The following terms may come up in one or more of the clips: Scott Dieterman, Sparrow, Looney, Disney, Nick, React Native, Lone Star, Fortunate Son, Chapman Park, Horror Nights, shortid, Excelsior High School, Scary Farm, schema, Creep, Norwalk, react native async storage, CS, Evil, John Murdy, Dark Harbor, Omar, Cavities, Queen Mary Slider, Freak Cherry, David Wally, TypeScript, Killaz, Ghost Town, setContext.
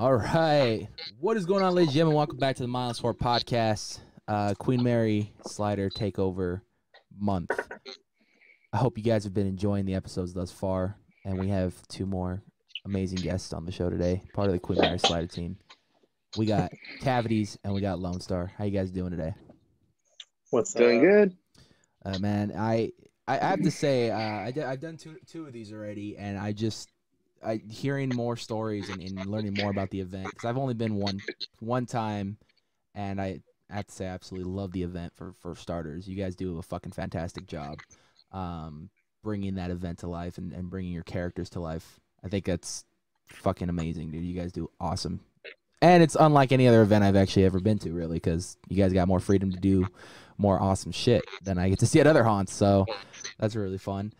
All right. What is going on, ladies and gentlemen? Welcome back to the Mindless Horror Podcast, Queen Mary Slider Takeover Month. I hope you guys have been enjoying the episodes thus far, and we have two more amazing guests on the show today, part of the Queen Mary Slider team. We got Cavities, and we got Lone Star. How you guys doing today? What's doing good? Man, I have to say, I've done two of these already, and I hearing more stories and learning more about the event, because I've only been one time, and I have to say I absolutely love the event for starters. You guys do a fucking fantastic job bringing that event to life and bringing your characters to life. I think that's fucking amazing, dude. You guys do awesome. And it's unlike any other event I've actually ever been to, really, because you guys got more freedom to do more awesome shit than I get to see at other haunts, so that's really fun.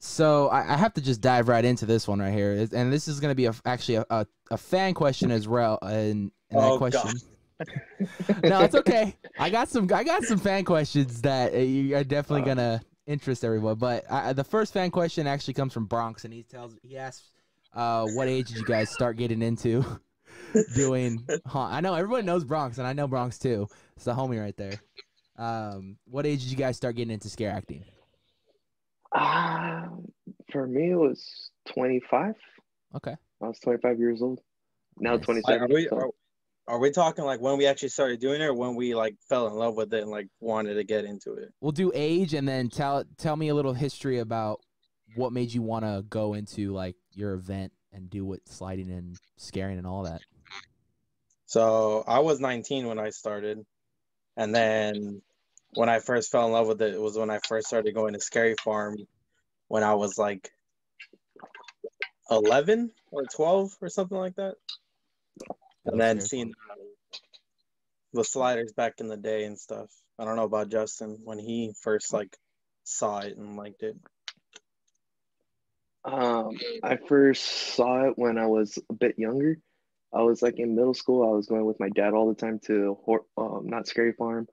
So I have to just dive right into this one right here, and this is going to be actually a fan question as well. No, it's okay. I got some fan questions that are definitely going to interest everyone. But the first fan question actually comes from Bronx, and he asks, "What age did you guys start getting into doing?" I know everyone knows Bronx, and I know Bronx too. It's the homie right there. What age did you guys start getting into scare acting? For me, it was 25. Okay. I was 25 years old. Now nice. 27. Like, are we talking like when we actually started doing it, or when we like fell in love with it and like wanted to get into it? We'll do age, and then tell me a little history about what made you want to go into like your event and do what sliding and scaring and all that. So I was 19 when I started, and then when I first fell in love with it, it was when I first started going to Scary Farm when I was like 11 or 12 or something like that. And then seeing the sliders back in the day and stuff. I don't know about Justin, when he first like saw it and liked it. I first saw it when I was a bit younger. I was like in middle school. I was going with my dad all the time to not Scary Farm.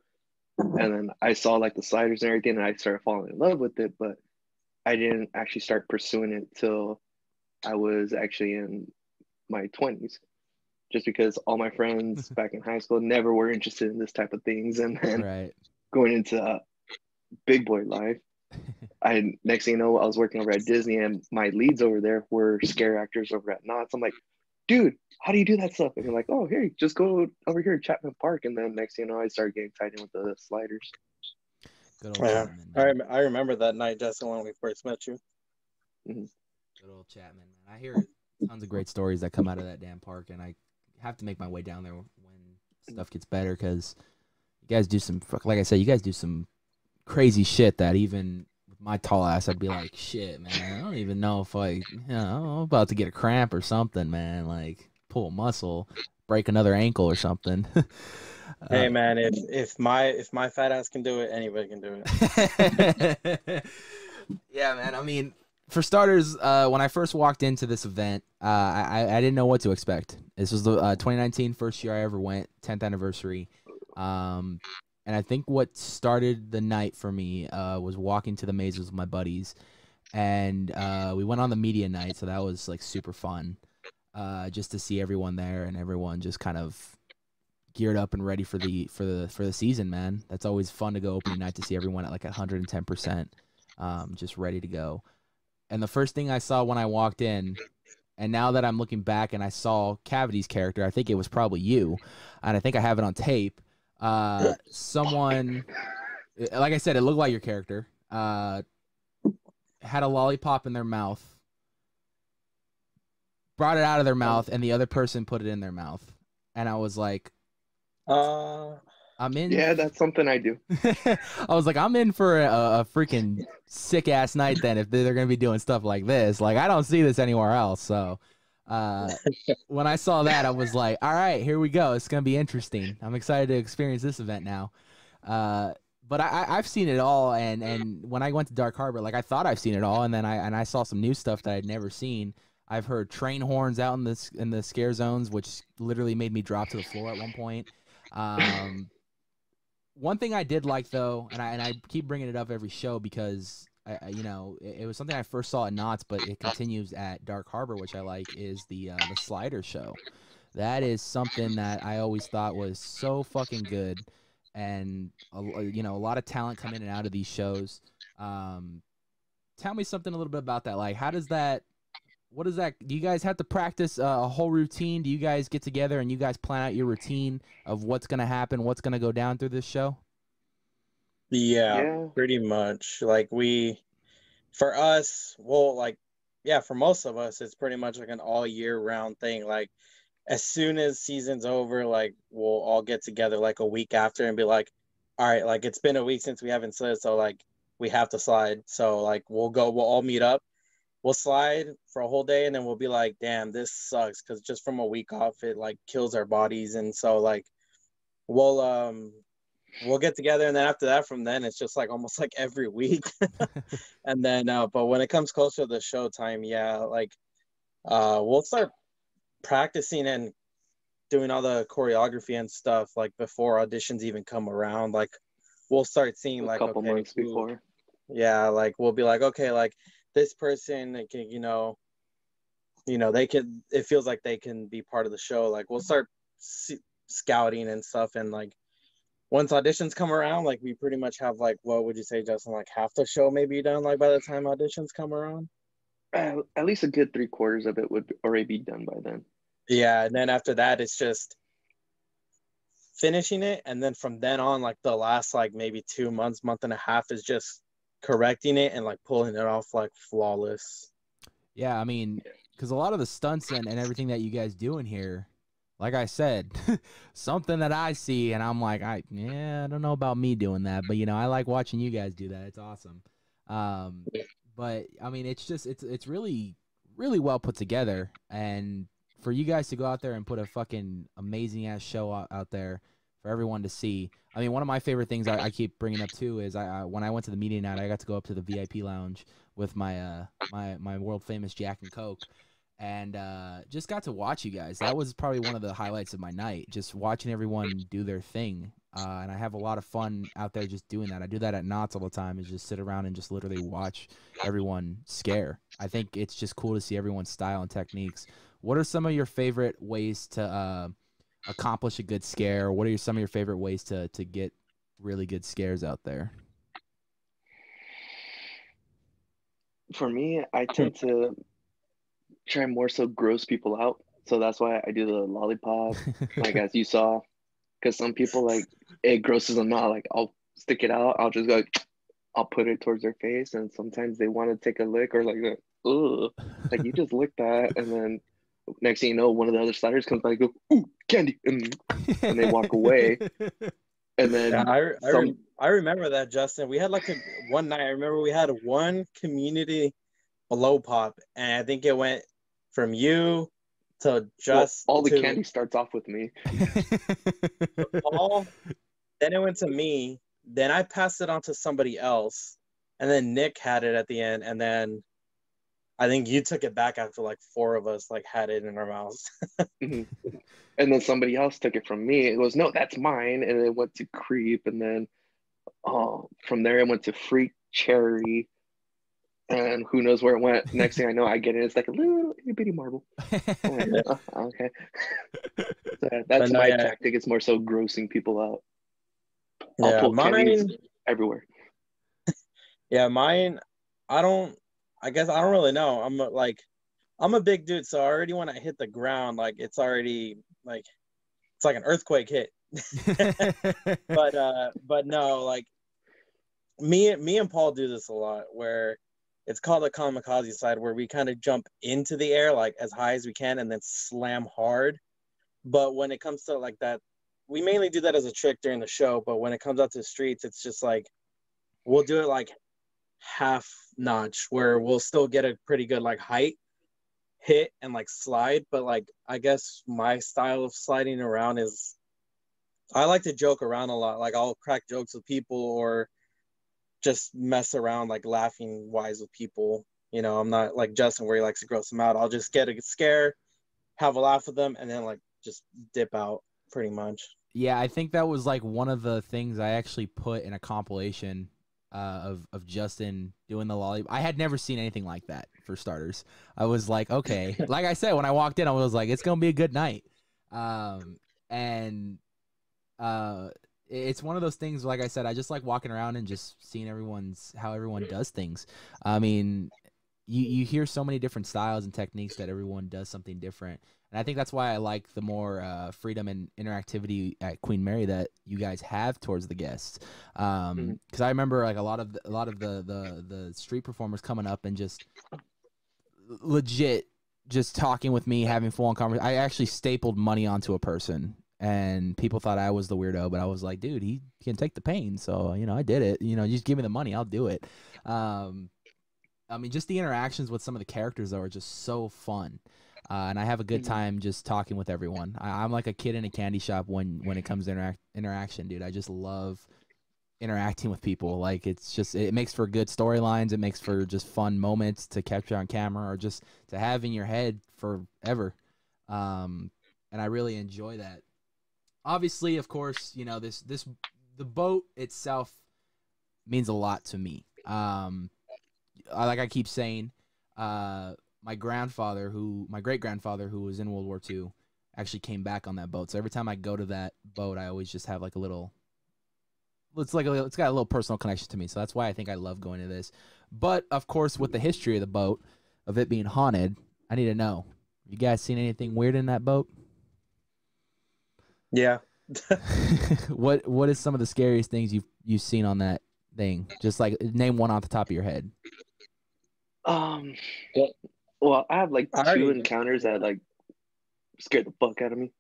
And then I saw like the sliders and everything, and I started falling in love with it, but I didn't actually start pursuing it till I was actually in my 20s, just because all my friends back in high school never were interested in this type of things. And then going into big boy life, next thing you know, I was working over at Disney, and my leads over there were scare actors over at Knott's. I'm like, dude, how do you do that stuff? And you're like, oh, here, just go over here to Chapman Park. And then next thing you know, I started getting tied in with the sliders. Good old Chapman. I remember that night, Justin, when we first met you. Mm-hmm. Good old Chapman. I hear tons of great stories that come out of that damn park, and I have to make my way down there when stuff gets better, because you guys do some, like I said, you guys do some crazy shit that even with my tall ass, I'd be like, shit, man, I don't even know if I'm about to get a cramp or something, man, like pull a muscle, break another ankle or something. Hey man, if my fat ass can do it, anybody can do it. Yeah, man. I mean, for starters, when I first walked into this event, I didn't know what to expect. This was the 2019 first year I ever went, 10th anniversary. And I think what started the night for me was walking to the mazes with my buddies, and we went on the media night, so that was like super fun, just to see everyone there and everyone just kind of geared up and ready for the season, man. That's always fun to go opening night to see everyone at like 110%, just ready to go. And the first thing I saw when I walked in, and now that I'm looking back and I saw Cavity's character, I think it was probably you, and I think I have it on tape. Someone, like I said, it looked like your character, had a lollipop in their mouth, brought it out of their mouth, and the other person put it in their mouth. And I was like, I'm in. Yeah, that's something I do. I was like, I'm in for a freaking sick ass night then, if they're going to be doing stuff like this. Like, I don't see this anywhere else. So, when I saw that, I was like, all right, here we go. It's going to be interesting. I'm excited to experience this event now. But I've seen it all. And when I went to Dark Harbor, like I thought I've seen it all. And then I saw some new stuff that I'd never seen. I've heard train horns out in the scare zones, which literally made me drop to the floor at one point. One thing I did like though, and I keep bringing it up every show because it was something I first saw at Knott's, but it continues at Dark Harbor, which I like, is the slider show. That is something that I always thought was so fucking good, and a lot of talent come in and out of these shows. Tell me something a little bit about that. Like, how does that? What is that? Do you guys have to practice a whole routine? Do you guys get together and you guys plan out your routine of what's gonna happen, what's gonna go down through this show? Yeah, pretty much. Like, for most of us, it's pretty much like an all year round thing. Like, as soon as season's over, like, we'll all get together like a week after and be like, all right, like, it's been a week since we haven't slid, so like we have to slide. So like we'll all meet up, we'll slide for a whole day, and then we'll be like, damn, this sucks, because just from a week off, it like kills our bodies. And so like we'll get together, and then after that, from then, it's just like almost like every week. And then but when it comes closer to the show time, we'll start practicing and doing all the choreography and stuff like before auditions even come around. Like, we'll start seeing like a couple months before. Yeah, like we'll be like, okay, like this person can, it feels like they can be part of the show. Like, we'll start scouting and stuff, and like once auditions come around, like we pretty much have like, what would you say, Justin, like half the show maybe done like by the time auditions come around? At least a good 3/4 of it would already be done by then. Yeah, and then after that, it's just finishing it, and then from then on, like the last like maybe 2 months, month and a half, is just correcting it and like pulling it off like flawless. Yeah, I mean, because a lot of the stunts and everything that you guys do in here, like I said, something that I see and I'm like, I don't know about me doing that, but I like watching you guys do that. It's awesome. But I mean, it's just, it's really, really well put together. And for you guys to go out there and put a fucking amazing ass show out there for everyone to see. I mean, one of my favorite things I keep bringing up too is when I went to the media night, I got to go up to the VIP lounge with my my world famous Jack and Coke, and just got to watch you guys. That was probably one of the highlights of my night, just watching everyone do their thing. And I have a lot of fun out there just doing that. I do that at Knott's all the time, is just sit around and just literally watch everyone scare. I think it's just cool to see everyone's style and techniques. What are some of your favorite ways to accomplish a good scare? What are some of your favorite ways to get really good scares out there? For me, I tend to try more so gross people out. So that's why I do the lollipop, like as you saw. Because some people, like, it grosses them out. Like, I'll stick it out. I'll just go, like, I'll put it towards their face. And sometimes they want to take a lick, or like, ugh. Like, you just lick that. And then next thing you know, one of the other sliders comes by and goes, ooh, candy. And they walk away. And then I remember that, Justin. We had, like, one night, I remember we had one community blow pop. And I think it went from you. So just all the candy starts off with me. Paul, then it went to me. Then I passed it on to somebody else, and then Nick had it at the end. And then I think you took it back after like 4 of us like had it in our mouths. And then somebody else took it from me. It goes, no, that's mine. And it went to Creep, and then from there it went to Freak Cherry. And who knows where it went. Next thing I know, I get it. It's like a little bitty marble. Like, oh, okay. So that's my tactic. It's more so grossing people out. I'll pull mine everywhere. Yeah, mine. I don't really know. I'm a big dude, so already when I hit the ground, like it's already like it's like an earthquake hit. But no, like me and Paul do this a lot, where it's called a kamikaze slide, where we kind of jump into the air like as high as we can and then slam hard. But when it comes to like that, we mainly do that as a trick during the show. But when it comes out to the streets, it's just like we'll do it like half notch, where we'll still get a pretty good like height hit and like slide. But like I guess my style of sliding around is I like to joke around a lot. Like I'll crack jokes with people or just mess around like laughing wise with people. I'm not like Justin where he likes to gross them out. I'll just get a scare, have a laugh with them, and then like just dip out pretty much. Yeah, I think that was like one of the things I actually put in a compilation of Justin doing the lollipop. I had never seen anything like that, for starters. I was like, okay. Like I said, when I walked in, I was like, it's going to be a good night. It's one of those things, like I said, I just like walking around and just seeing how everyone does things. I mean, you hear so many different styles and techniques that everyone does something different. And I think that's why I like the more freedom and interactivity at Queen Mary that you guys have towards the guests. Because I remember like a lot of the street performers coming up and just legit just talking with me, having full-on conversation. I actually stapled money onto a person. And people thought I was the weirdo, but I was like, dude, he can take the pain. So, you know, I did it. You know, just give me the money. I'll do it. I mean, just the interactions with some of the characters, though, are just so fun. And I have a good time just talking with everyone. I'm like a kid in a candy shop when it comes to interaction, dude. I just love interacting with people. Like, it's just, it makes for good storylines. It makes for just fun moments to capture on camera or just to have in your head forever. And I really enjoy that. Obviously, of course, you know, the boat itself means a lot to me. Like I keep saying, my great-grandfather who was in World War II actually came back on that boat. So every time I go to that boat, I always just have like it's got a little personal connection to me. So that's why I think I love going to this. But of course, with the history of the boat, of it being haunted, I need to know, you guys seen anything weird in that boat? Yeah. What is some of the scariest things you've seen on that thing? Just like name one off the top of your head. Well, I have like two encounters that like scared the fuck out of me.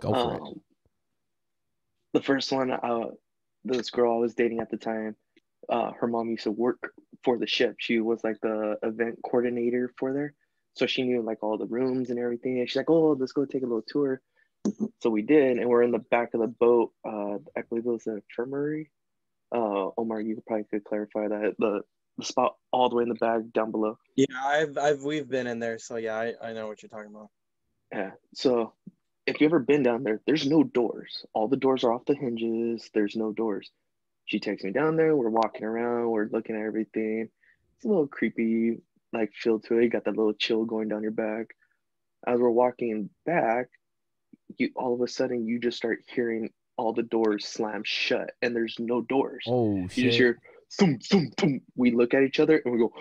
Go for it. The first one, this girl I was dating at the time, her mom used to work for the ship. She was like the event coordinator for there, so she knew like all the rooms and everything. And she's like, "Oh, let's go take a little tour." So we did, and we're in the back of the boat. I believe it was an infirmary. Omar, you probably could clarify that, the spot all the way in the back down below. Yeah, we've been in there, so yeah, I know what you're talking about. Yeah, so if you've ever been down there, there's no doors. All the doors are off the hinges. There's no doors. She takes me down there. We're walking around. We're looking at everything. It's a little creepy, like feel to it. You got that little chill going down your back. As we're walking back, all of a sudden you just start hearing all the doors slam shut, and there's no doors. Oh, shit. You just hear zoom, zoom, zoom. We look at each other and we go,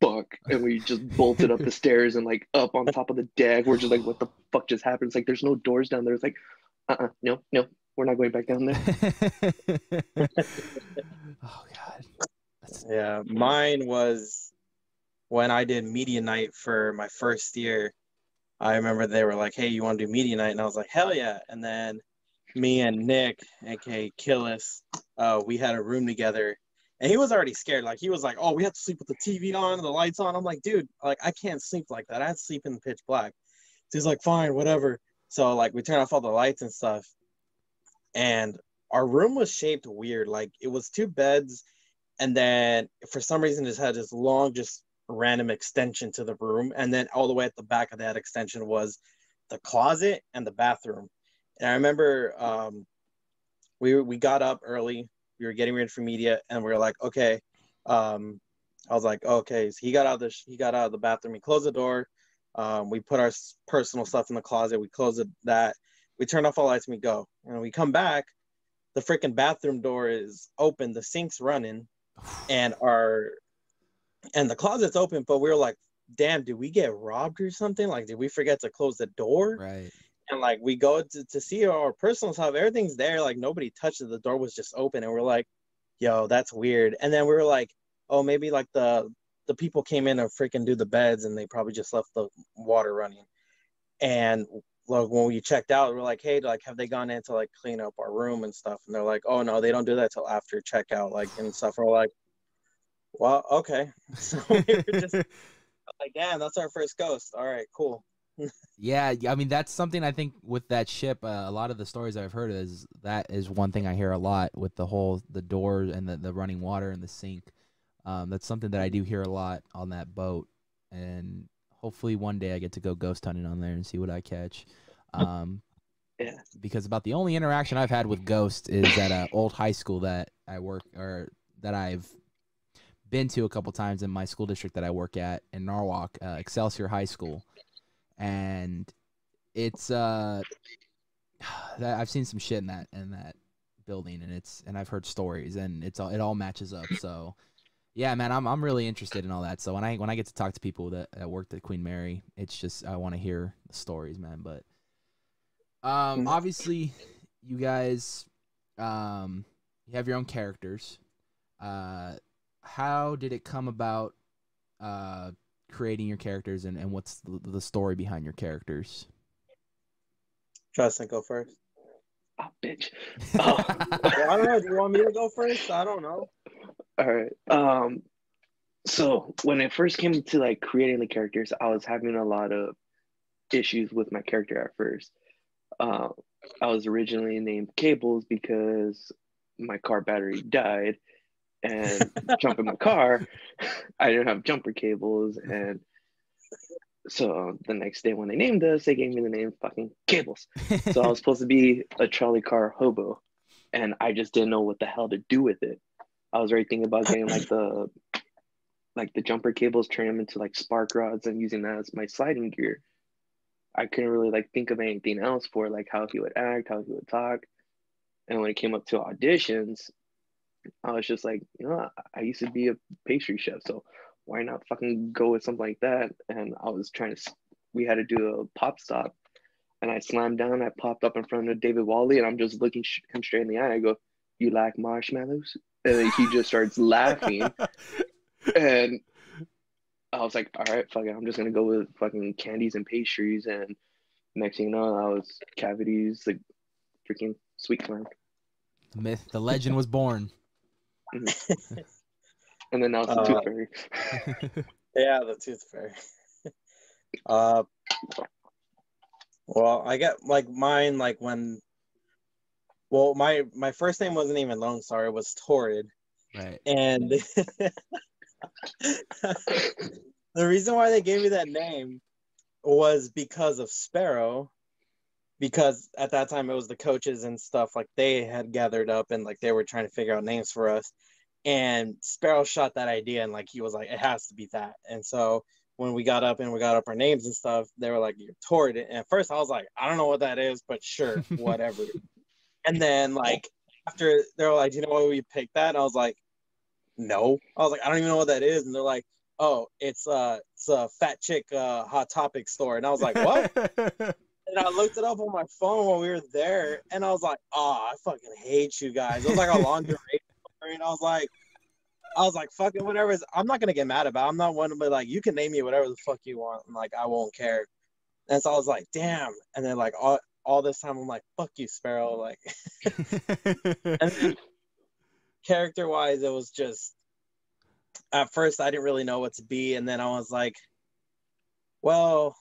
fuck. And we just bolted up the stairs and like up on top of the deck. We're just like, what the fuck just happened? It's like, there's no doors down there. It's like, no, we're not going back down there. Oh, God. Yeah. Mine was when I did media night for my first year. I remember they were like, "Hey, you want to do media night?" And I was like, "Hell yeah!" And then me and Nick, aka Killaz, we had a room together, and he was already scared. Like he was like, "Oh, we have to sleep with the TV on, the lights on." I'm like, "Dude, like I can't sleep like that. I have to sleep in the pitch black." So he's like, "Fine, whatever." So like we turned off all the lights and stuff, and our room was shaped weird. Like it was two beds, and then for some reason it had this long random extension to the room, and then all the way at the back of that extension was the closet and the bathroom. And I remember we got up early, we were getting ready for media, and we were like, okay, I was like, okay. So he got out of the bathroom, he closed the door, we put our personal stuff in the closet, we closed that, we turned off all lights, and we go, and we come back, the freaking bathroom door is open, the sink's running, and the closet's open, but we were like, damn, did we get robbed or something? Like, did we forget to close the door? Right. And like, we go to see our personal stuff, everything's there, like nobody touched it, the door was just open, and we're like, yo, that's weird. And then we were like, oh, maybe like the people came in to freaking do the beds, and they probably just left the water running. And like, when we checked out, we're like, hey, like, have they gone in to like clean up our room and stuff? And they're like, oh no, they don't do that till after checkout, like, and stuff. We're like, well, okay. So we were just like, damn, that's our first ghost. All right, cool. Yeah, I mean, that's something I think with that ship, a lot of the stories I've heard is that is one thing I hear a lot with the door and the running water and the sink. That's something that I do hear a lot on that boat. And hopefully one day I get to go ghost hunting on there and see what I catch. Yeah. Because about the only interaction I've had with ghosts is at an old high school that I work or that I've been to a couple times in my school district that I work at in Norwalk, Excelsior High School. And it's I've seen some shit in that building, and I've heard stories, and it all matches up. So yeah, man, I'm really interested in all that. So when I get to talk to people that worked at Queen Mary, it's just I want to hear the stories, man. But obviously you guys you have your own characters. How did it come about creating your characters, and what's the story behind your characters? Justin, go first. Oh, bitch. Oh. Well, I don't know. Do you want me to go first? I don't know. All right. So when it first came to like creating the characters, I was having a lot of issues with my character at first. I was originally named Cables because my car battery died, and jumping my car, I didn't have jumper cables, and so the next day when they named us, they gave me the name fucking Cables. So I was supposed to be a trolley car hobo, and I just didn't know what the hell to do with it. I was already thinking about getting like the jumper cables, turning them into like spark rods, and using that as my sliding gear. I couldn't really like think of anything else for like how he would act, how he would talk. And when it came up to auditions, I was just like, you know, I used to be a pastry chef, so why not fucking go with something like that? And I was trying to, we had to do a pop stop, and I slammed down, I popped up in front of David Wally, and I'm just looking him straight in the eye. I go, "You like marshmallows?" And he just starts laughing. And I was like, all right, fuck it. I'm just going to go with fucking candies and pastries. And next thing you know, I was Cavities, the freaking sweet clown. The myth, the legend was born. Mm-hmm. And then now it's the Tooth Fairy. Yeah, the Tooth Fairy. Well, I got like mine, like when, well, my first name wasn't even Lone Star, it was Torrid. Right. And the reason why they gave me that name was because of Sparrow, because at that time it was the coaches and stuff, like they had gathered up and like they were trying to figure out names for us, and Sparrow shot that idea, and like he was like, it has to be that. And so when we got up our names and stuff, they were like, "You're Torrid." And at first I was like, I don't know what that is, but sure, whatever. And then like after they were like, "Do you know why we picked that?" And I was like, "No." I was like, "I don't even know what that is." And they're like, "Oh, it's a fat chick Hot Topic store." And I was like, "What?" And I looked it up on my phone while we were there, and I was like, "Oh, I fucking hate you guys." It was like a lingerie store, and I was like, "Fuck it, whatever. I'm not gonna get mad about it. I'm not one to be like, you can name me whatever the fuck you want, and like I won't care." And so I was like, "Damn." And then like all this time, I'm like, "Fuck you, Sparrow." Like, and then, character-wise, it was just, at first I didn't really know what to be, and then I was like, well,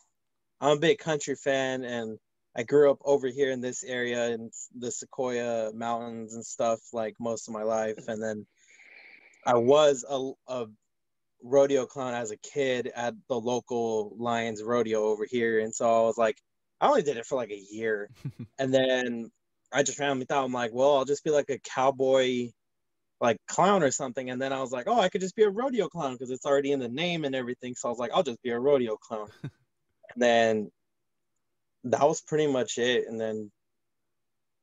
I'm a big country fan, and I grew up over here in this area in the Sequoia Mountains and stuff, like most of my life. And then I was a rodeo clown as a kid at the local Lions rodeo over here, and so I was like, I only did it for like a year, and then I just randomly thought, I'm like, well, I'll just be like a cowboy, like clown or something. And then I was like, oh, I could just be a rodeo clown because it's already in the name and everything. So I was like, I'll just be a rodeo clown. And then that was pretty much it. And then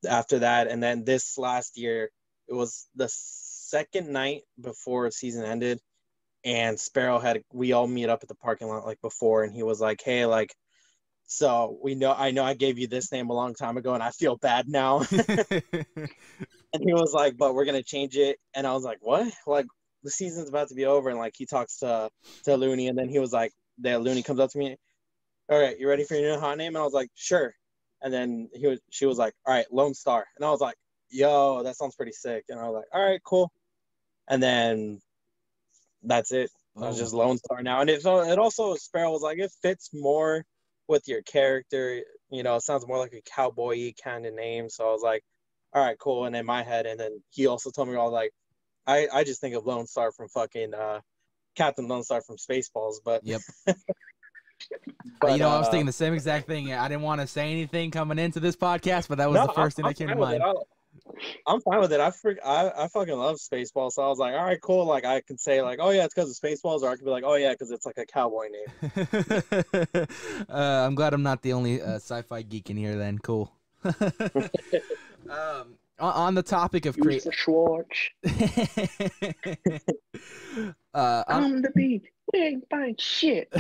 after that, and then this last year, it was the second night before season ended, and Sparrow had, we all meet up at the parking lot like before, and he was like, "Hey, like, so I know I gave you this name a long time ago, and I feel bad now." And he was like, "But we're gonna change it." And I was like, "What?" Like, the season's about to be over, and like he talks to Looney, and then he was like, that Looney comes up to me, "All right, you ready for your new hot name?" And I was like, "Sure." And then she was like, "All right, Lone Star." And I was like, "Yo, that sounds pretty sick." And I was like, "All right, cool." And then that's it. I was just Lone Star now. And it also, Sparrow was like, it fits more with your character, you know, it sounds more like a cowboy-y kind of name. So I was like, all right, cool. And in my head, and then he also told me, all like, I just think of Lone Star from fucking Captain Lone Star from Spaceballs. But yep. But, you know, I was thinking the same exact thing. I didn't want to say anything coming into this podcast, but that was the first thing that came to mind. I'm fine with it. I fucking love Spaceballs. So I was like, all right, cool. Like, I can say, like, oh, yeah, it's because of Spaceballs. Or I could be like, oh, yeah, because it's like a cowboy name. I'm glad I'm not the only sci-fi geek in here then. Cool. On the topic of creating I'm the beat. We ain't buying shit.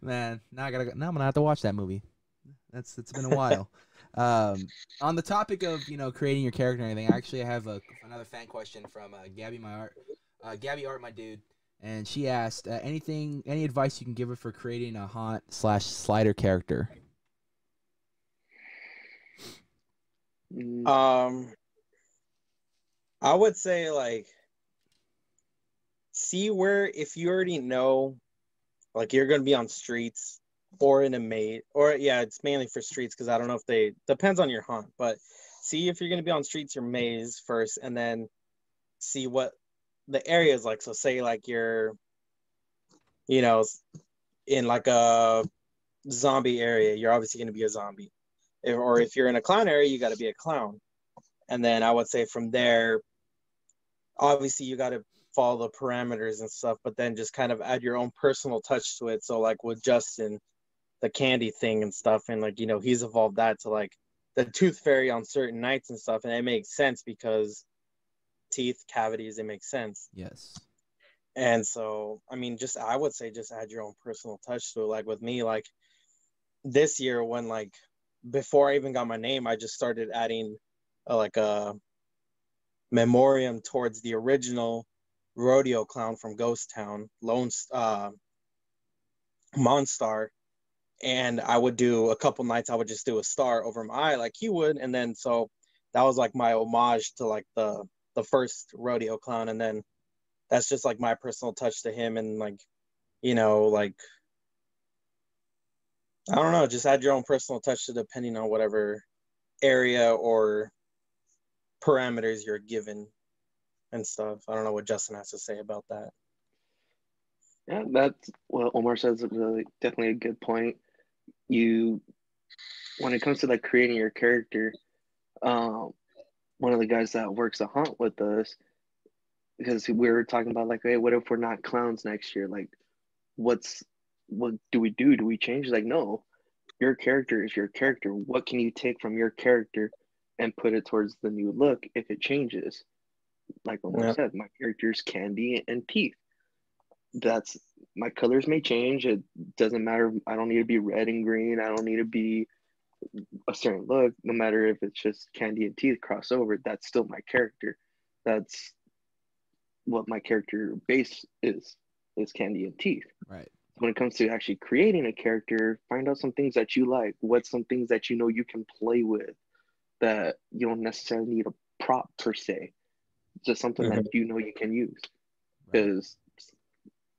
Man, now I'm gonna have to watch that movie. It's been a while. On the topic of creating your character and everything, I have another fan question from Gabby Art, my dude, and she asked any advice you can give her for creating a haunt/slider character. I would say, like, see where, if you already know, like, you're going to be on streets or in a maze, or, yeah, it's mainly for streets because I don't know if they, depends on your haunt, but see if you're going to be on streets or maze first, and then see what the area is like. So say, like, you're, in, like, a zombie area, you're obviously going to be a zombie. Or if you're in a clown area, you got to be a clown. And then I would say from there, obviously you got to follow the parameters and stuff, but then just kind of add your own personal touch to it. So like with Justin, the candy thing and stuff, and like, he's evolved that to like the tooth fairy on certain nights and stuff. And it makes sense because teeth, cavities, it makes sense. Yes. And so, I mean, I would say just add your own personal touch to it. Like with me, like this year when like, before I even got my name, I just started adding like a memoriam towards the original rodeo clown from Ghost Town, Lone Star, and I would do a couple nights. I would just do a star over my eye, like he would, and then so that was like my homage to like the first rodeo clown, and then that's just like my personal touch to him, and like like. I don't know, just add your own personal touch to depending on whatever area or parameters you're given and stuff. I don't know what Justin has to say about that. Yeah, that's what Omar says is really definitely a good point. When it comes to like creating your character, one of the guys that works a haunt with us, because we were talking about like, hey, what if we're not clowns next year? Like, what do we do? Do we change? Like, no, your character is your character. What can you take from your character and put it towards the new look if it changes? Like Omar said, my character's candy and teeth. That's, my colors may change. It doesn't matter. I don't need to be red and green. I don't need to be a certain look. No matter if it's just candy and teeth crossover, that's still my character. That's what my character base is candy and teeth. Right. When it comes to actually creating a character, find out some things that you like. What's some things that you can play with that you don't necessarily need a prop per se. Just something that you can use. Because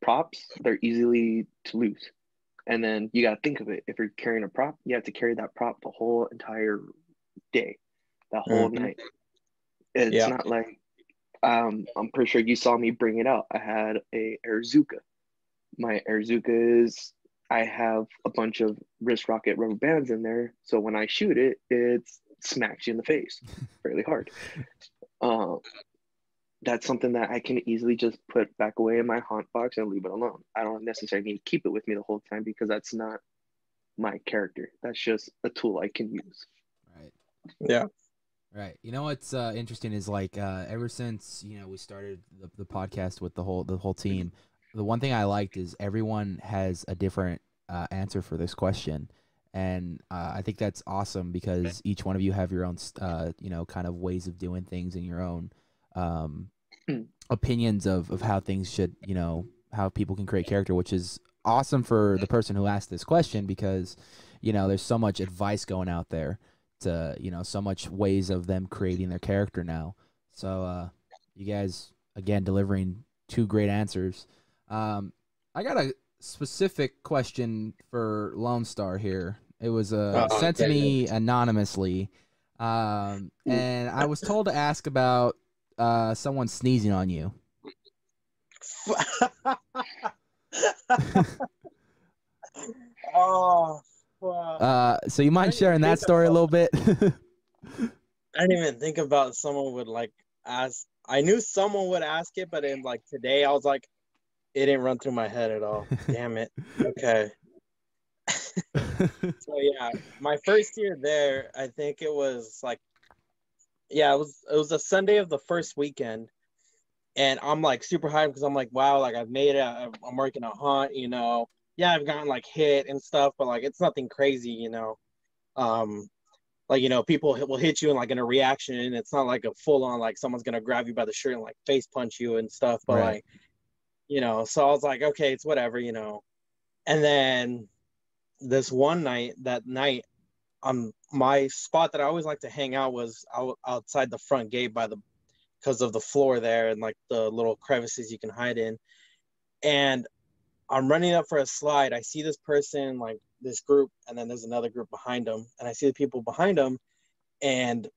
props, they're easily to lose. And then you got to think of it. If you're carrying a prop, you have to carry that prop the whole entire day, that whole night. It's not like, I'm pretty sure you saw me bring it out. I had a Erzuka. My Erzuka is, I have a bunch of wrist rocket rubber bands in there. So when I shoot it, it smacks you in the face really hard. That's something that I can easily just put back away in my haunt box and leave it alone. I don't necessarily need to keep it with me the whole time because that's not my character. That's just a tool I can use. Right. Yeah. Right. You know what's interesting is like ever since, we started the podcast with the whole team, the one thing I liked is everyone has a different answer for this question, and I think that's awesome because each one of you have your own, kind of ways of doing things and your own opinions of how things should, how people can create character, which is awesome for the person who asked this question because, there's so much advice going out there to, so much ways of them creating their character now. So you guys, again, delivering two great answers. I got a specific question for Lone Star here. It was sent to me anonymously, and I was told to ask about someone sneezing on you. So you mind sharing that story a little bit? I didn't even think about someone would like ask. I knew someone would ask it, but in like today, I was like, it didn't run through my head at all. Damn it. Okay. So yeah, my first year there, I think it was like, yeah, it was a Sunday of the first weekend, and I'm like super hyped because I'm like, wow, like I've made it. I'm working a haunt, you know. Yeah, I've gotten like hit and stuff, but like it's nothing crazy, you know. Like, you know, people will hit you in like in a reaction. It's not like a full on like someone's gonna grab you by the shirt and like face punch you and stuff. But right. Like, you know, so I was like, okay, it's whatever, you know. And then this one night, my spot that I always like to hang out was outside the front gate because of the floor there and like the little crevices you can hide in. And I'm running up for a slide. I see this person, like this group, and then there's another group behind them. And I see the people behind them, and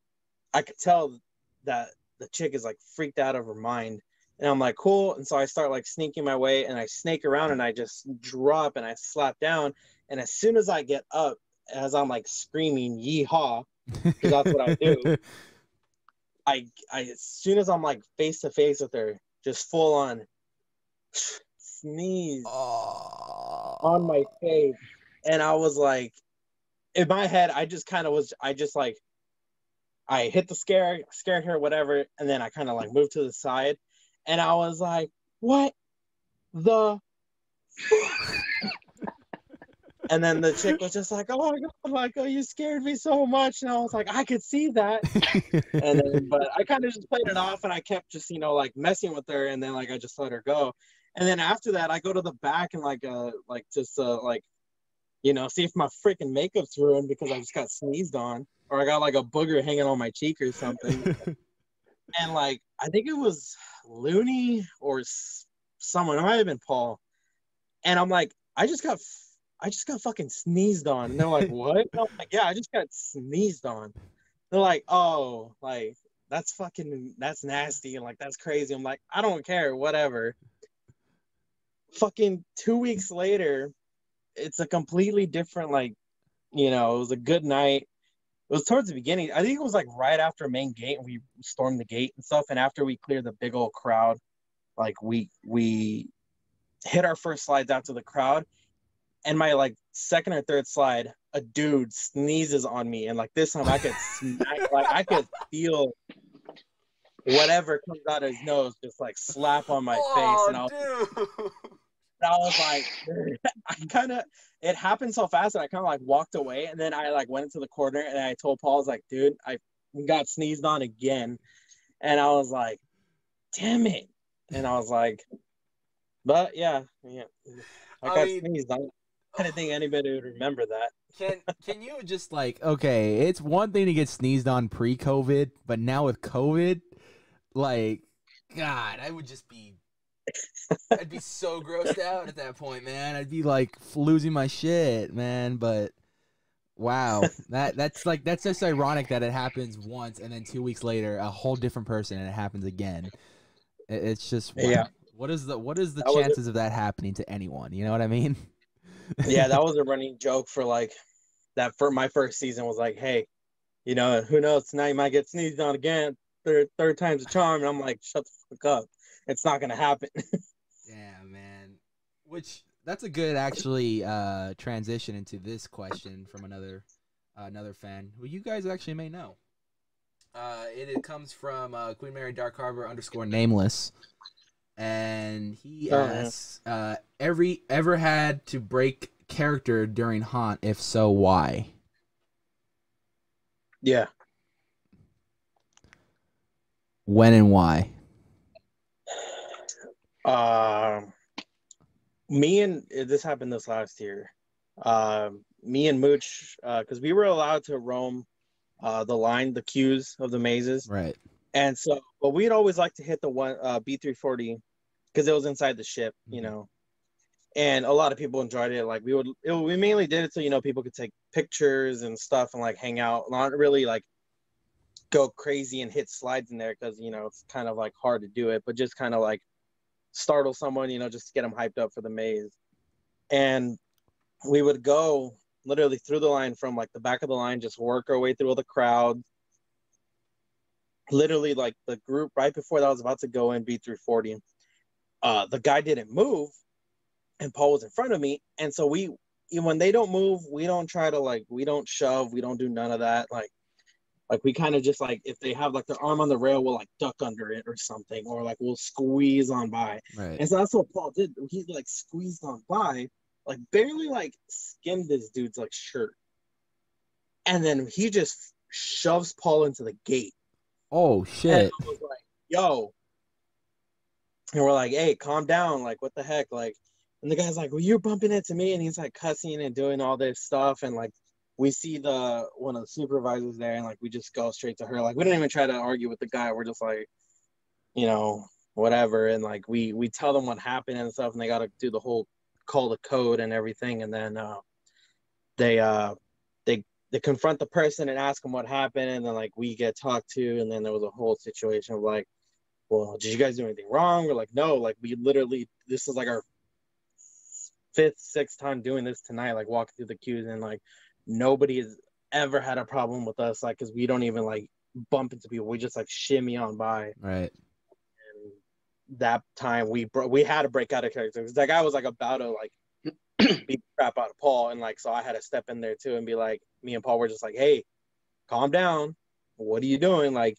I could tell that the chick is like freaked out of her mind. And I'm like, cool. And so I start like sneaking my way, and I snake around, and I just drop and I slap down. And as soon as I get up, as I'm like screaming yeehaw, because that's what I do. I as soon as I'm like face to face with her, just full on sneeze on my face, and I was like, in my head, I hit the scared her, whatever, and then I kind of like moved to the side, and I was like, what the fuck? And then the chick was just like, oh my God, Michael, you scared me so much. And I was like, I could see that. And then, but I kind of just played it off, and I kept just, you know, like messing with her. And then like, I just let her go. And then after that, I go to the back and you know, see if my freaking makeup's ruined because I just got sneezed on, or I got like a booger hanging on my cheek or something. And like, I think it was Looney or someone, it might have been Paul. And I'm like, I just got fucking sneezed on. And they're like, what? And I'm like, yeah, I just got sneezed on. They're like, oh, like, that's nasty. And like, that's crazy. I'm like, I don't care, whatever. Fucking 2 weeks later, it's a completely different, like, you know, it was a good night. It was towards the beginning. I think it was like right after main gate, we stormed the gate and stuff. And after we cleared the big old crowd, like we hit our first slides out to the crowd. And my, like, second or third slide, a dude sneezes on me. And, like, this time I could I could feel whatever comes out of his nose just, like, slap on my face. And I was like, I kind of, it happened so fast that I kind of, like, walked away. And then I, like, went into the corner, and I told Paul, I was like, dude, I got sneezed on again. And I was like, damn it. And I was like, but, yeah. I got sneezed on. I didn't think anybody would remember that. Can you just like, okay, it's one thing to get sneezed on pre-COVID, but now with COVID, like, God, I would just be, I'd be so grossed out at that point, man. I'd be like losing my shit, man. But wow, that's just ironic that it happens once, and then 2 weeks later, a whole different person, and it happens again. It's just wow. Yeah. What is the chances of that happening to anyone? You know what I mean? Yeah, that was a running joke for like that. For my first season was like, hey, you know, who knows? Tonight you might get sneezed on again. Third time's a charm. And I'm like, shut the fuck up. It's not gonna happen. Damn, man. Which that's a good actually transition into this question from another fan who you guys actually may know. It comes from Queen Mary Dark Harbor _nameless. And he asks, ever had to break character during haunt? If so, why? Yeah. When and why? This happened this last year. Me and Mooch, because we were allowed to roam the queues of the mazes. Right. And so, but we'd always like to hit the one B340 because it was inside the ship, you know. And a lot of people enjoyed it. Like we mainly did it so, you know, people could take pictures and stuff and like hang out, not really like go crazy and hit slides in there because, you know, it's kind of like hard to do it, but just kind of like startle someone, you know, just to get them hyped up for the maze. And we would go literally through the line from like the back of the line, just work our way through all the crowd. literally like the group right before that I was about to go in B340, the guy didn't move and Paul was in front of me. And so we, when they don't move, we don't try to like, we don't shove, we don't do none of that. Like we kind of just like, if they have like their arm on the rail, we'll like duck under it or something, or like we'll squeeze on by. Right. And so that's what Paul did. He like squeezed on by, like barely like skimmed this dude's like shirt. And then he just shoves Paul into the gate. Oh shit. And I was like, yo. And we're like, hey, calm down. Like, what the heck? Like, and the guy's like, well, you're bumping into me. And he's like cussing and doing all this stuff. And like, we see the one of the supervisors there, and like, we just go straight to her. Like, we don't even try to argue with the guy. We're just like, you know, whatever. And like, we tell them what happened and stuff, and they got to do the whole call to code and everything. And then they confront the person and ask them what happened. And then like, we get talked to, and then there was a whole situation of like, well, did you guys do anything wrong? We're like, no, like we literally, this is like our fifth, sixth time doing this tonight, like walking through the queues, and like nobody has ever had a problem with us, like, because we don't even like bump into people, we just like shimmy on by. Right. And that time we had to break out of character, because that guy was like about to like beat the crap out of Paul, and like, so I had to step in there too and be like, me and Paul were just like, hey, calm down, what are you doing? Like,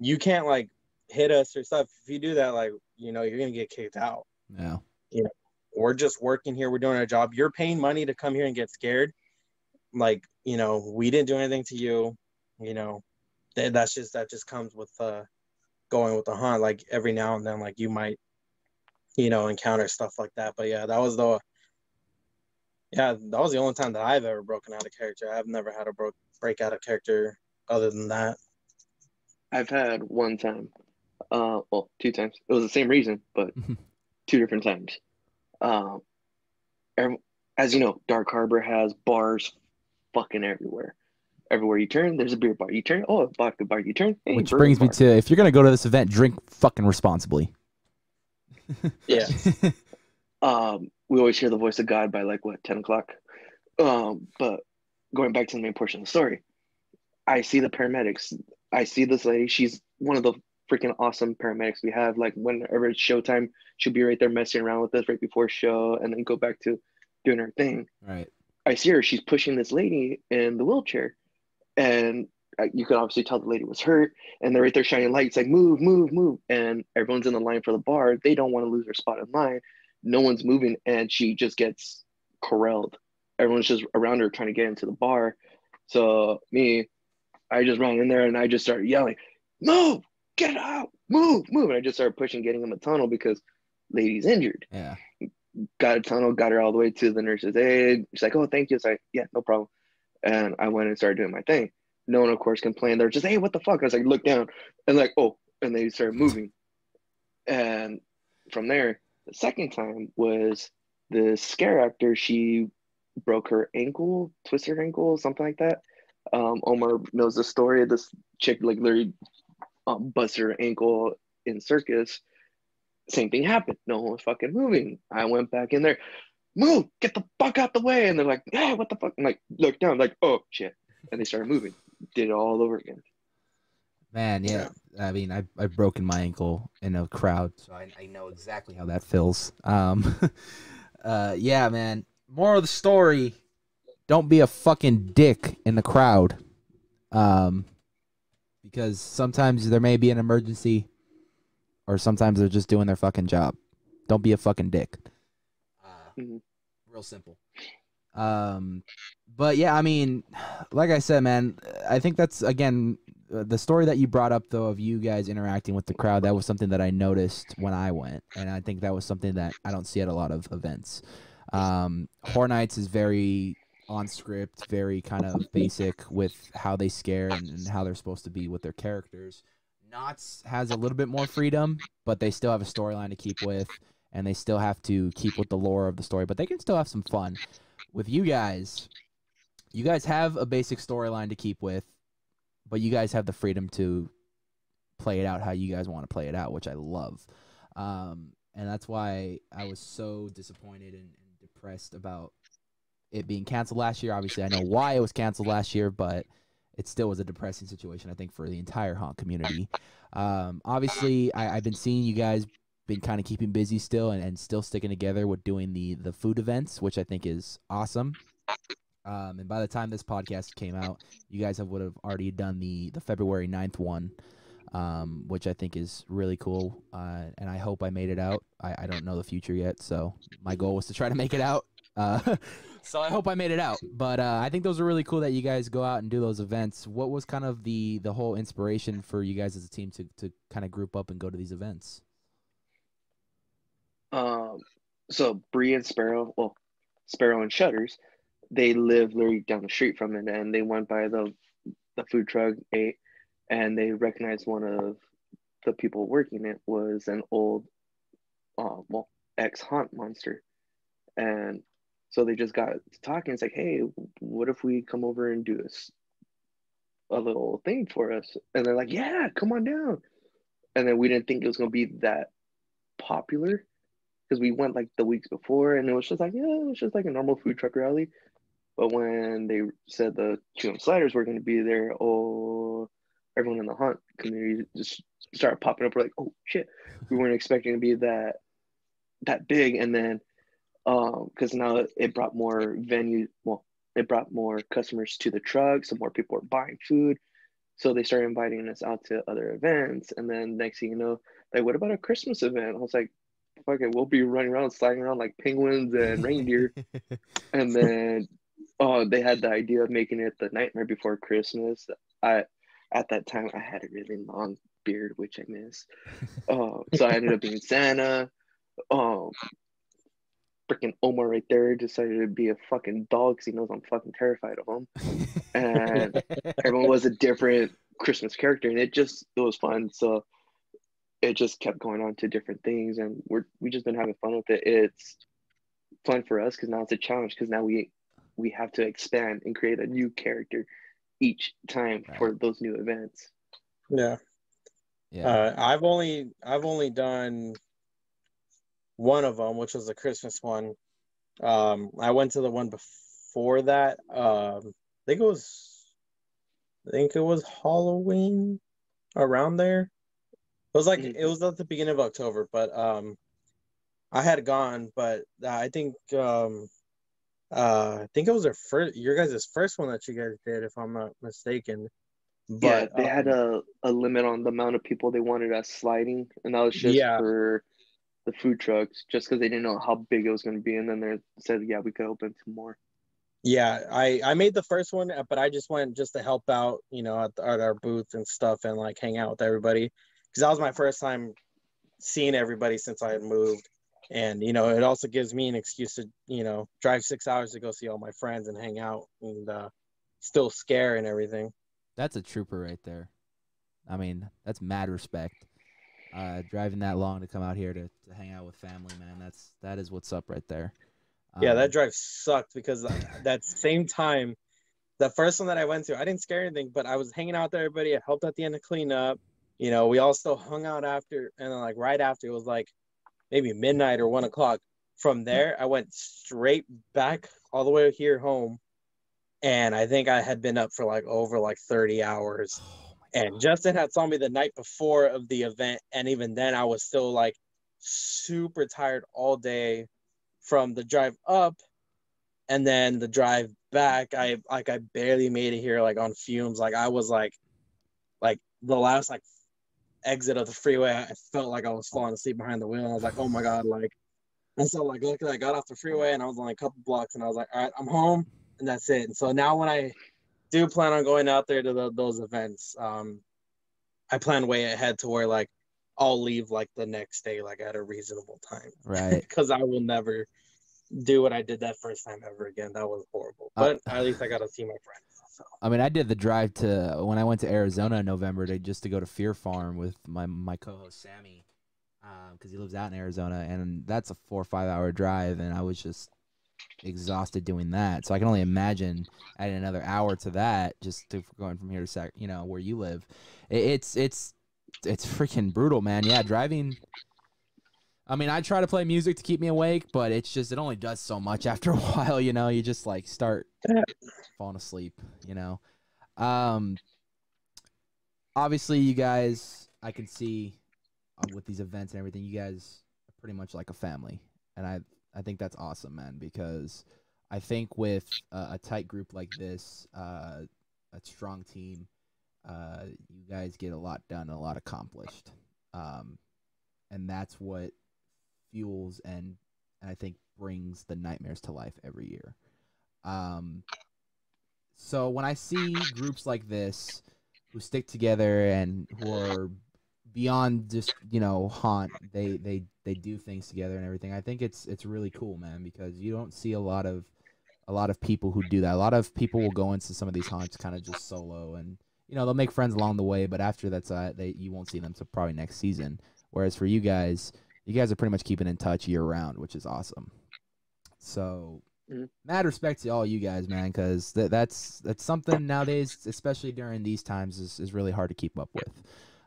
you can't like hit us or stuff. If you do that, like, you know, you're gonna get kicked out. Yeah. You know, we're just working here, we're doing our job, you're paying money to come here and get scared. Like, you know, we didn't do anything to you, you know, that just comes with going with the hunt. Like every now and then, like you might, you know, encounter stuff like that. But yeah, that was the only time that I've ever broken out of character. I've never had a break out of character other than that. I've had one time. Two times. It was the same reason, but two different times. As you know, Dark Harbor has bars fucking everywhere. Everywhere you turn, there's a beer bar. You turn, oh, vodka bar. You turn, hey, which brings me to, if you're gonna go to this event, drink fucking responsibly. Yeah. We always hear the voice of God by like what, 10 o'clock. But going back to the main portion of the story, I see the paramedics. I see this lady. She's one of the freaking awesome paramedics we have. Like whenever it's showtime, she'll be right there messing around with us right before show, and then go back to doing her thing. Right. I see her. She's pushing this lady in the wheelchair, and you could obviously tell the lady was hurt. And they're right there shining lights, like move, move, move. And everyone's in the line for the bar. They don't want to lose their spot in line. No one's moving, and she just gets corralled. Everyone's just around her trying to get into the bar. So me, I just ran in there and I just started yelling, "Move! Get out! Move! Move!" And I just started pushing, getting him a tunnel because lady's injured. Yeah. Got a tunnel, got her all the way to the nurse's aid. She's like, "Oh, thank you." It's like, "Yeah, no problem." And I went and started doing my thing. No one, of course, complained. They're just, "Hey, what the fuck?" I was like, "Look down," and like, "Oh," and they started moving. And from there, the second time was the scare actor. She broke her ankle, twisted her ankle, something like that. Omar knows the story. This chick like literally busted her ankle in circus. Same thing happened. No one was fucking moving. I went back in there. "Move! Get the fuck out the way!" And they're like, "Hey, what the fuck?" I'm like, "Look down." I'm like, "Oh shit!" And they started moving. Did it all over again. Man, yeah. I mean, I've broken my ankle in a crowd, so I know exactly how that feels. Yeah, man. Moral of the story: don't be a fucking dick in the crowd, because sometimes there may be an emergency, or sometimes they're just doing their fucking job. Don't be a fucking dick. Real simple. But yeah, I mean, like I said, man, I think that's again. The story that you brought up, though, of you guys interacting with the crowd, that was something that I noticed when I went, and I think that was something that I don't see at a lot of events. Horror Nights is very on script, very kind of basic with how they scare and how they're supposed to be with their characters. Knott's has a little bit more freedom, but they still have a storyline to keep with, and they still have to keep with the lore of the story, but they can still have some fun. With you guys have a basic storyline to keep with, but you guys have the freedom to play it out how you guys want to play it out, which I love. And that's why I was so disappointed and depressed about it being canceled last year. Obviously, I know why it was canceled last year, but it still was a depressing situation, I think, for the entire haunt community. Obviously, I've been seeing you guys been kind of keeping busy still and still sticking together with doing the food events, which I think is awesome. And by the time this podcast came out, you guys would have already done the February 9th one, which I think is really cool. And I hope I made it out. I don't know the future yet, so my goal was to try to make it out. So I hope I made it out. But I think those are really cool that you guys go out and do those events. What was kind of the whole inspiration for you guys as a team to kind of group up and go to these events? So Bree and Sparrow, well, Sparrow and Shutters, they live literally down the street from it, and they went by the food truck, ate, and they recognized one of the people working it was an old, well, ex-haunt monster. And so they just got to talking. It's like, hey, what if we come over and do this, a little thing for us? And they're like, yeah, come on down. And then we didn't think it was going to be that popular because we went like the weeks before, and it was just like, yeah, it was just like a normal food truck rally. But when they said the QM sliders were going to be there, oh, everyone in the haunt community just started popping up. We're like, oh, shit. We weren't expecting it to be that big. And then because now it brought more venues, well, it brought more customers to the truck, so more people were buying food. So they started inviting us out to other events. And then next thing you know, like, what about a Christmas event? I was like, fuck it, we'll be running around, sliding around like penguins and reindeer. And then they had the idea of making it the Nightmare Before Christmas. At that time, I had a really long beard, which I miss. So I ended up being Santa. Freaking Omar right there decided to be a fucking dog because he knows I'm fucking terrified of him. And everyone was a different Christmas character, and it was fun. So it just kept going on to different things, and we just been having fun with it. It's fun for us because now it's a challenge, because now we have to expand and create a new character each time for those new events. Yeah. I've only done one of them, which was the Christmas one. I went to the one before that. I think it was Halloween, around there. It was like, it was at the beginning of October, but I had gone, but I think it was your guys' first one that you guys did, if I'm not mistaken. But yeah, they had a limit on the amount of people they wanted us sliding, and that was just for the food trucks, just because they didn't know how big it was going to be. And then they said, yeah, we could open some more. Yeah, I made the first one, but I just went just to help out, you know, at our booth and stuff, and like hang out with everybody, because that was my first time seeing everybody since I had moved. And, you know, it also gives me an excuse to, you know, drive 6 hours to go see all my friends and hang out and still scare and everything. That's a trooper right there. I mean, that's mad respect. Driving that long to come out here to hang out with family, man, that is what's up right there. Yeah, that drive sucked because that same time, the first one that I went to, I didn't scare anything, but I was hanging out with everybody. I helped at the end of cleanup. You know, we all still hung out after, and then like right after, it was like maybe midnight or 1 o'clock. From there, I went straight back all the way here home, and I think I had been up for like over like 30 hours. And Justin had saw me the night before of the event, and even then I was still like super tired all day from the drive up, and then the drive back. I barely made it here like on fumes. Like I was like the last like exit of the freeway, I felt like I was falling asleep behind the wheel. And I was like, oh my god, like. And so like luckily I got off the freeway and I was on like, a couple blocks, and I was like, all right, I'm home, and that's it. And so now when I do plan on going out there to those events, I plan way ahead to where like I'll leave like the next day like at a reasonable time, right? Because I will never do what I did that first time ever again. That was horrible, but at least I got to see my friends. So. I mean, I did the drive to when I went to Arizona in November just to go to Fear Farm with my co-host Sammy, because he lives out in Arizona, and that's a 4 or 5 hour drive, and I was just exhausted doing that. So I can only imagine adding another hour to that just to going from here to you know, where you live. It's freaking brutal, man. Yeah, driving. I mean, I try to play music to keep me awake, but it's just, it only does so much after a while, you know, you just like start falling asleep, you know. Obviously, you guys, I can see with these events and everything, you guys are pretty much like a family. And I think that's awesome, man, because I think with a tight group like this, a strong team, you guys get a lot done and a lot accomplished. And that's what fuels and I think brings the nightmares to life every year. So when I see groups like this who stick together and who are beyond just, you know, haunt, they do things together and everything, I think it's really cool, man, because you don't see a lot of people who do that. A lot of people will go into some of these haunts kind of just solo, and you know, they'll make friends along the way, but after that's you won't see them till probably next season. Whereas for you guys are pretty much keeping in touch year round, which is awesome. So, mad respect to all you guys, man, because that's something nowadays, especially during these times, is really hard to keep up with.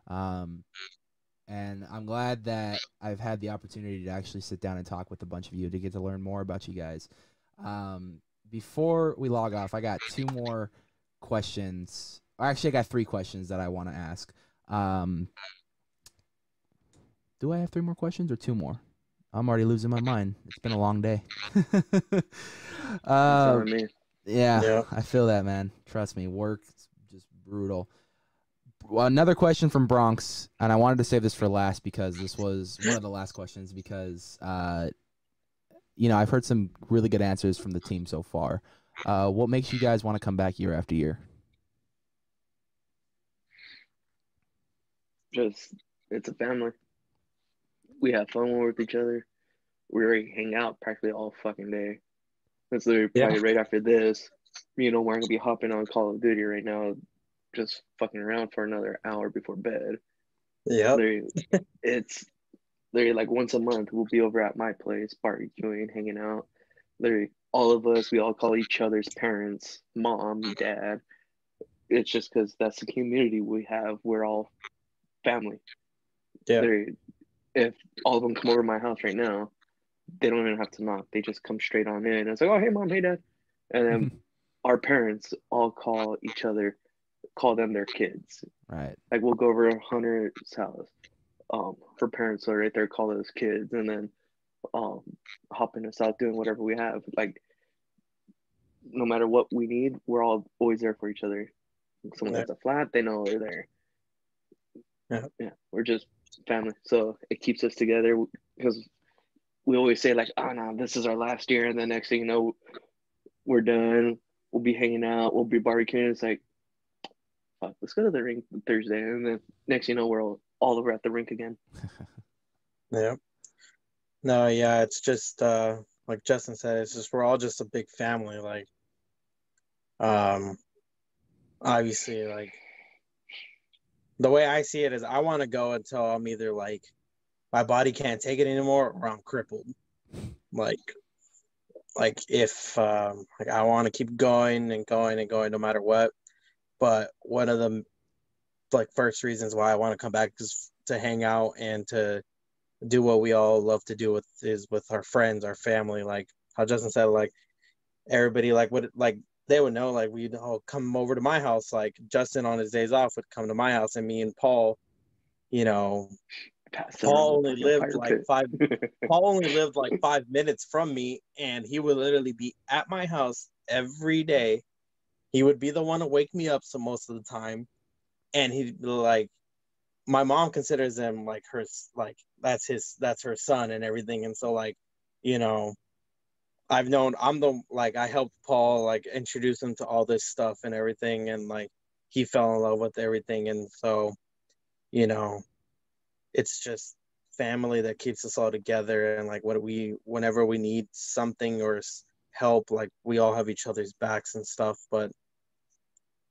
And I'm glad that I've had the opportunity to actually sit down and talk with a bunch of you to get to learn more about you guys. Before we log off, I got two more questions. Actually, I got three questions that I want to ask. Do I have three more questions or two more? I'm already losing my mind. It's been a long day. Yeah, I feel that, man. Trust me, work's just brutal. Well, another question from Bronx, and I wanted to save this for last because this was one of the last questions because, you know, I've heard some really good answers from the team so far. What makes you guys want to come back year after year? Just, it's a family. We have fun with each other. We already hang out practically all fucking day. That's literally probably right after this. You know, we're going to be hopping on Call of Duty right now, just fucking around for another hour before bed. Yeah. It's literally like once a month, we'll be over at my place, barbecuing, hanging out. Literally, all of us, we all call each other's parents, mom, dad. It's just because that's the community we have. We're all family. Yeah. Literally, if all of them come over to my house right now, they don't even have to knock. They just come straight on in. It's like, oh, hey, mom, hey, dad. And then our parents all call each other, call them their kids. Right. Like, we'll go over to Hunter's house. Her parents are right there, call those kids. And then hopping us out, doing whatever we have. Like, no matter what we need, we're all always there for each other. If someone has a flat, they know we're there. Yeah. Yeah, we're just family, so it keeps us together because we always say like, oh no, this is our last year, and the next thing you know, we're done, we'll be hanging out, we'll be barbecuing. It's like, fuck, let's go to the rink Thursday, and then next thing you know, we're all over at the rink again. It's just like Justin said, it's just we're all just a big family. Like obviously, like the way I see it is I want to go until I'm either like my body can't take it anymore or I'm crippled. Like if like I want to keep going and going and going no matter what. But one of the like first reasons why I want to come back is to hang out and to do what we all love to do with is with our friends, our family. Like how Justin said, like everybody like what like they would know, like, we'd all come over to my house. Like, Justin on his days off would come to my house, and me and Paul, you know, Paul only lived like 5 minutes from me, and he would literally be at my house every day. He would be the one to wake me up most of the time, and he'd be like, my mom considers him like her, like, that's her son and everything. And so, like, you know, I helped Paul like introduce him to all this stuff and everything, and like he fell in love with everything. And so, you know, it's just family that keeps us all together. And like whenever we need something or help, like we all have each other's backs and stuff. But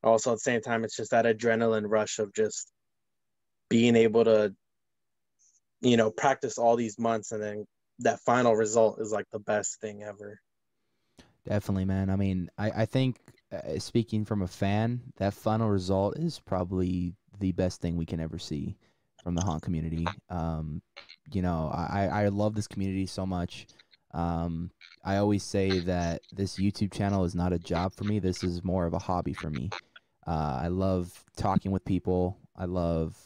also at the same time, it's just that adrenaline rush of just being able to, you know, practice all these months, and then that final result is like the best thing ever. Definitely, man. I mean, I think speaking from a fan, that final result is probably the best thing we can ever see from the haunt community. You know, I love this community so much. I always say that this YouTube channel is not a job for me. This is more of a hobby for me. I love talking with people. I love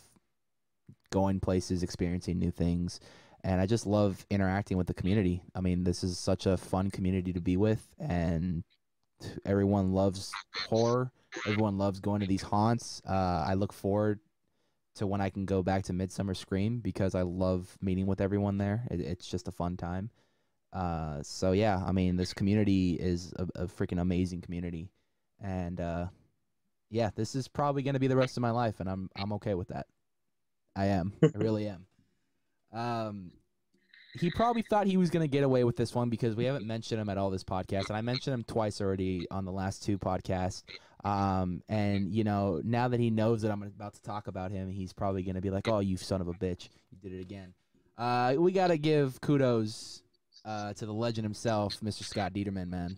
going places, experiencing new things. And I just love interacting with the community. I mean, this is such a fun community to be with, and everyone loves horror. Everyone loves going to these haunts. I look forward to when I can go back to Midsummer Scream because I love meeting with everyone there. It's just a fun time. So yeah, I mean, this community is a freaking amazing community, and yeah, this is probably going to be the rest of my life, and I'm okay with that. I am. I really am. He probably thought he was going to get away with this one because we haven't mentioned him at all this podcast, and I mentioned him twice already on the last two podcasts. And, you know, now that he knows that I'm about to talk about him, he's probably going to be like, oh, you son of a bitch. You did it again. We got to give kudos to the legend himself, Mr. Scott Dieterman, man.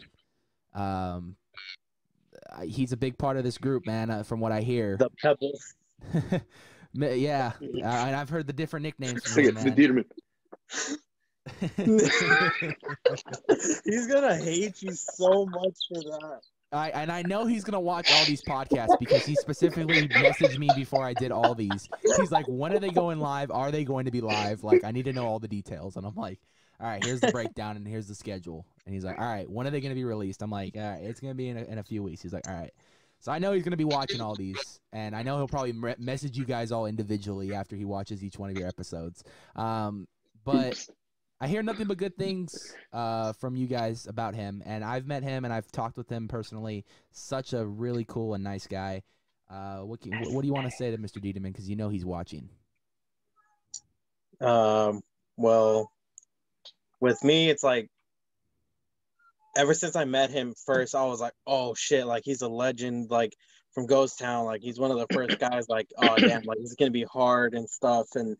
He's a big part of this group, man, from what I hear. The Pebbles. Yeah, and I've heard the different nicknames from him, man. Dieterman. He's gonna hate you so much for that. I know he's gonna watch all these podcasts because he specifically messaged me before I did all these. He's like, when are they going live? Are they going to be live? Like, I need to know all the details. And I'm like, all right, here's the breakdown and here's the schedule. And he's like, all right, when are they gonna be released? I'm like, all right, it's gonna be in a few weeks. He's like, all right. So I know he's going to be watching all these, and I know he'll probably message you guys all individually after he watches each one of your episodes. But I hear nothing but good things from you guys about him, and I've met him, and I've talked with him personally. Such a really cool and nice guy. What do you want to say to Mr. Dieterman, because you know he's watching? Well, with me, it's like, ever since I met him first, I was like, oh, shit, like, he's a legend, like, from Ghost Town. Like, he's one of the first guys, like, oh, damn, like, he's going to be hard and stuff. And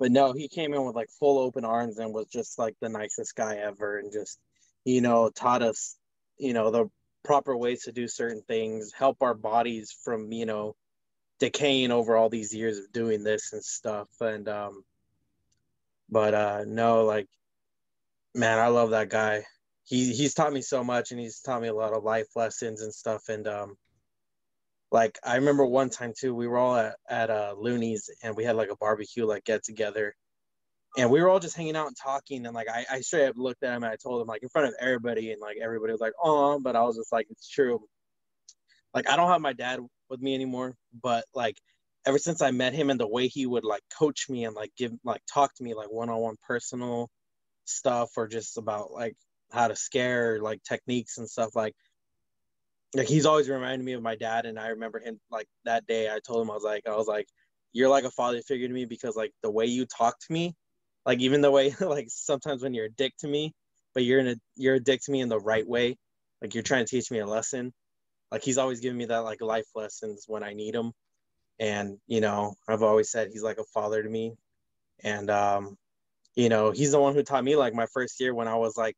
but, no, he came in with, like, full open arms and was just, like, the nicest guy ever, and just, you know, taught us, you know, the proper ways to do certain things, help our bodies from, you know, decaying over all these years of doing this and stuff. And no, like, man, I love that guy. He's taught me so much, and he's taught me a lot of life lessons and stuff. And like, I remember one time too, we were all at Looney's, and we had like a barbecue, like, get together, and we were all just hanging out and talking. And like, I straight up looked at him and I told him, like, in front of everybody, and like everybody was like, oh, but I was just like, it's true. Like, I don't have my dad with me anymore, but like, ever since I met him and the way he would like coach me and like talk to me like one-on-one personal stuff, or just about like how to scare, like, techniques and stuff, like he's always reminded me of my dad. And I remember him, like, that day I told him, I was like you're like a father figure to me, because like the way you talk to me, like, even the way like sometimes when you're a dick to me, but you're a dick to me in the right way, like, you're trying to teach me a lesson. Like, he's always giving me that, like, life lessons when I need them. And, you know, I've always said he's like a father to me. And you know, he's the one who taught me, like, my first year when I was like,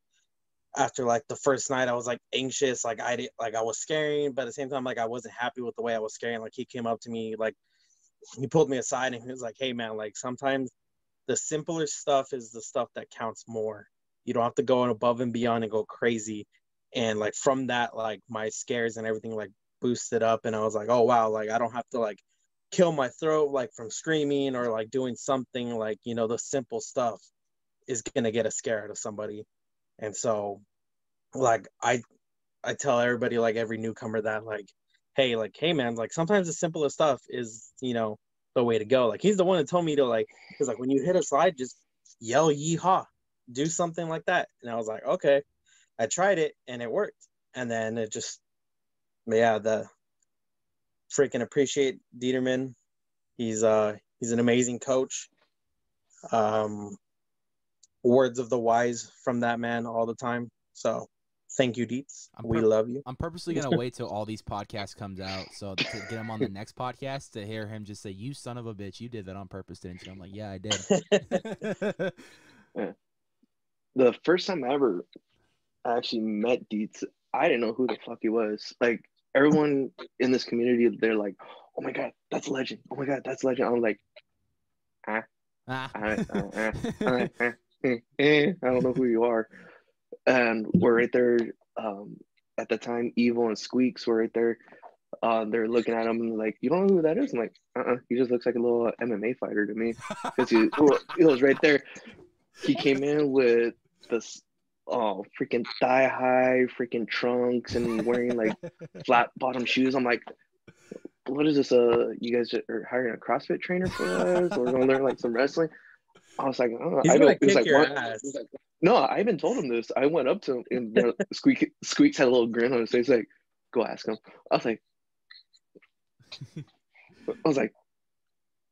after like the first night, I was like anxious, like I was scaring, but at the same time, like, I wasn't happy with the way I was scaring. Like, he came up to me, like, he pulled me aside and he was like, hey man, like, sometimes the simpler stuff is the stuff that counts more. You don't have to go above and beyond and go crazy. And like, from that, like, my scares and everything like boosted up, and I was like, oh wow, like, I don't have to like kill my throat like from screaming or like doing something, like, you know, the simple stuff is gonna get a scare out of somebody. And so, like, I tell everybody, like, every newcomer that, like, hey, man, like, sometimes the simplest stuff is, you know, the way to go. Like, he's the one that told me to, like, because, like, when you hit a slide, just yell yeehaw, do something like that. And I was like, okay. I tried it, and it worked. And then it just, yeah, the freaking appreciate Dieterman. He's an amazing coach. Words of the wise from that man all the time. So thank you, Dietz. We love you. I'm purposely going to wait till all these podcasts comes out, so to get him on the next podcast, to hear him just say, you son of a bitch, you did that on purpose, didn't you? I'm like, yeah, I did. Yeah. The first time I ever actually met Dietz, I didn't know who the fuck he was. Like, everyone in this community, they're like, oh my God, that's a legend. Oh my God, that's a legend. I'm like, I don't know who you are. And we're right there. At the time, Evil and Squeaks were right there. They're looking at him like, you don't know who that is? I'm like, he just looks like a little MMA fighter to me. Because he was right there. He came in with this freaking thigh-high freaking trunks and wearing like flat-bottom shoes. I'm like, what is this? You guys are hiring a CrossFit trainer for us? We're going to learn like some wrestling? I was like, oh. He's going to kick your ass. No, I even told him this. I went up to him and Squeaks had a little grin on his face. He's like, go ask him. I was like,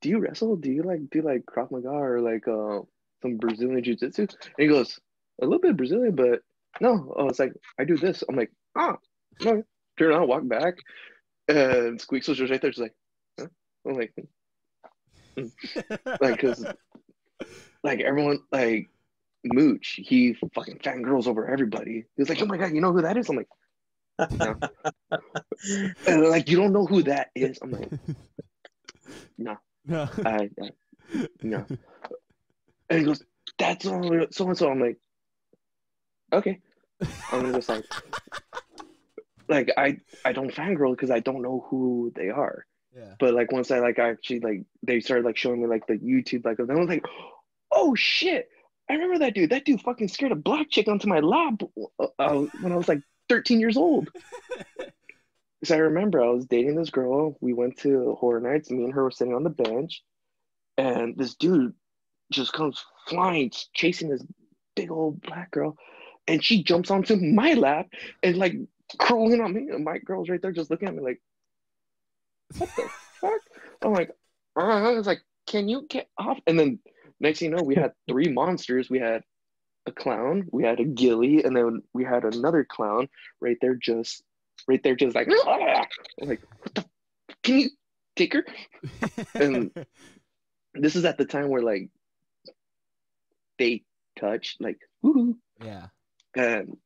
do you wrestle? Do you like do like Krav Maga or like some Brazilian jiu-jitsu? And he goes, a little bit Brazilian, but no. I was like, I do this. I'm like, no. Turn around, walk back. And Squeaks was just right there. She's like, huh? I'm like, because everyone, like Mooch, he fucking fangirls over everybody. He was like, oh my God, you know who that is? I'm like, no. And they're like, you don't know who that is? I'm like, no. No. And he goes, that's so and so. I'm like, okay. I'm just like I don't fangirl because I don't know who they are. Yeah. But like once I like actually like they started like showing me like the YouTube like of them, I was like, oh shit, I remember that dude. That dude fucking scared a black chick onto my lap when I was like 13 years old. So I remember I was dating this girl. We went to Horror Nights. Me and her were sitting on the bench, and this dude just comes flying, chasing this big old black girl, and she jumps onto my lap and like crawling on me. And my girl's right there just looking at me like, what the fuck? I'm like, I was like, can you get off? And then next thing you know, we had three monsters. We had a clown, we had a ghillie, and then we had another clown right there just like, aah! I'm like, what the, can you take her? And this is at the time where like they touched, like, woohoo. Yeah. And